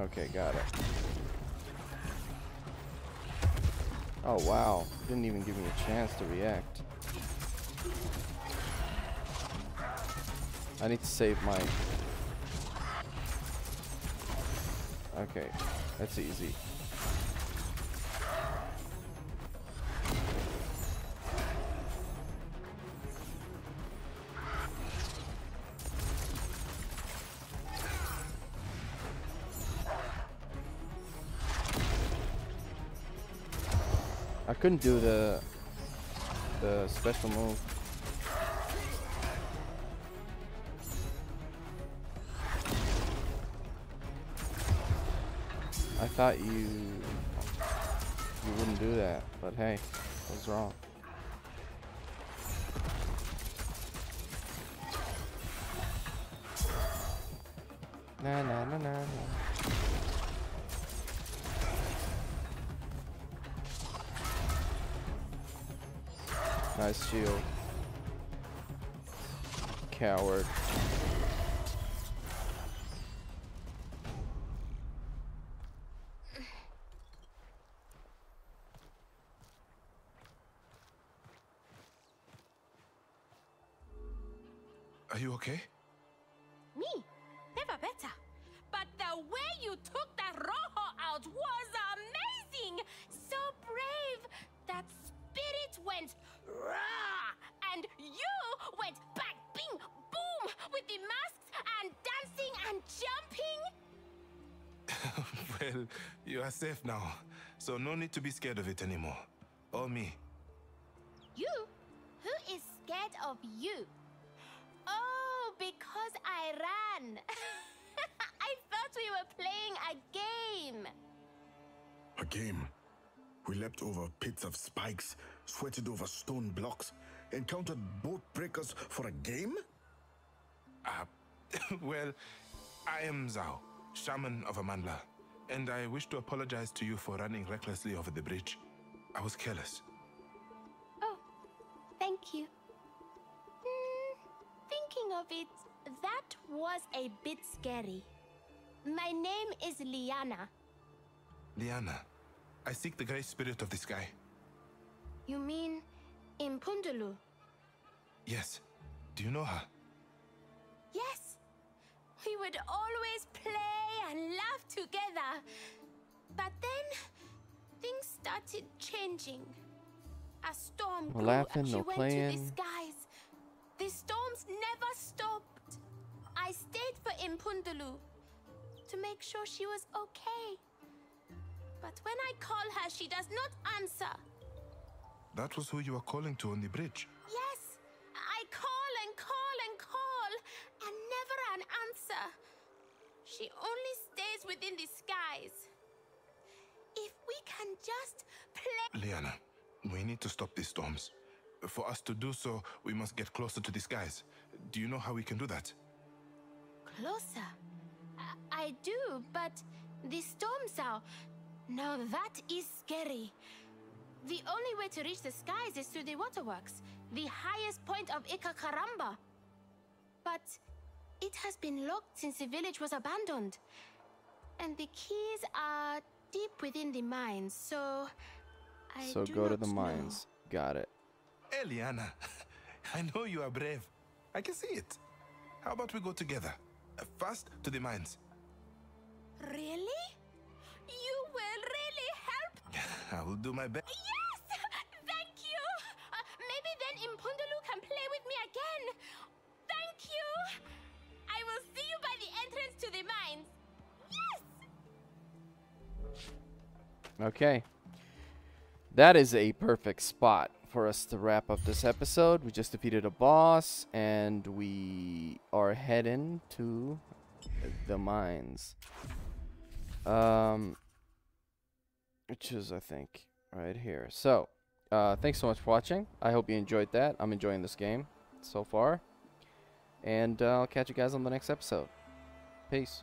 Okay, got it. Oh wow, didn't even give me a chance to react. I need to save my... Okay, that's easy. Couldn't do the special move. I thought you wouldn't do that, but hey, I was wrong. Na na na na na. Nice shield. Coward. Are you okay? Me? Never better. But the way you took that Rojo out was amazing! So brave! That spirit went... And you went back, bing, boom, with the masks and dancing and jumping. Well, you are safe now, so no need to be scared of it anymore. Or me. You? Who is scared of you? Oh, because I ran. I thought we were playing a game. A game? We leapt over pits of spikes, sweated over stone blocks, encountered boat breakers for a game? Well, I am Zau, shaman of Amandla, and I wish to apologize to you for running recklessly over the bridge. I was careless. Oh, thank you. Thinking of it, that was a bit scary. My name is Liana. Liana, I seek the great spirit of the sky. You mean Impundulu? Yes. Do you know her? Yes. We would always play and laugh together. But then things started changing. A storm grew and she went to the skies. The storms never stopped. I stayed for Impundulu to make sure she was okay. But when I call her, she does not answer. That was who you were calling to on the bridge. Yes, I call and call and call, and never an answer. She only stays within the skies. If we can just play... Liana, we need to stop these storms. For us to do so, we must get closer to the skies. Do you know how we can do that? Closer? I do, but the storms are... Now that is scary. The only way to reach the skies is through the waterworks, the highest point of Ikakaramba. But it has been locked since the village was abandoned. And the keys are deep within the mines, so I do not know. So go to the mines. Got it. Hey, Liana, I know you are brave. I can see it. How about we go together? Fast to the mines. Really? You will really help? I will do my best. Yes! Thank you! Maybe then Impundulu can play with me again. Thank you! I will see you by the entrance to the mines. Yes! Okay. That is a perfect spot for us to wrap up this episode. We just defeated a boss and we are heading to the mines, which is, I think, right here. So thanks so much for watching. I hope you enjoyed that. I'm enjoying this game so far, and I'll catch you guys on the next episode. Peace.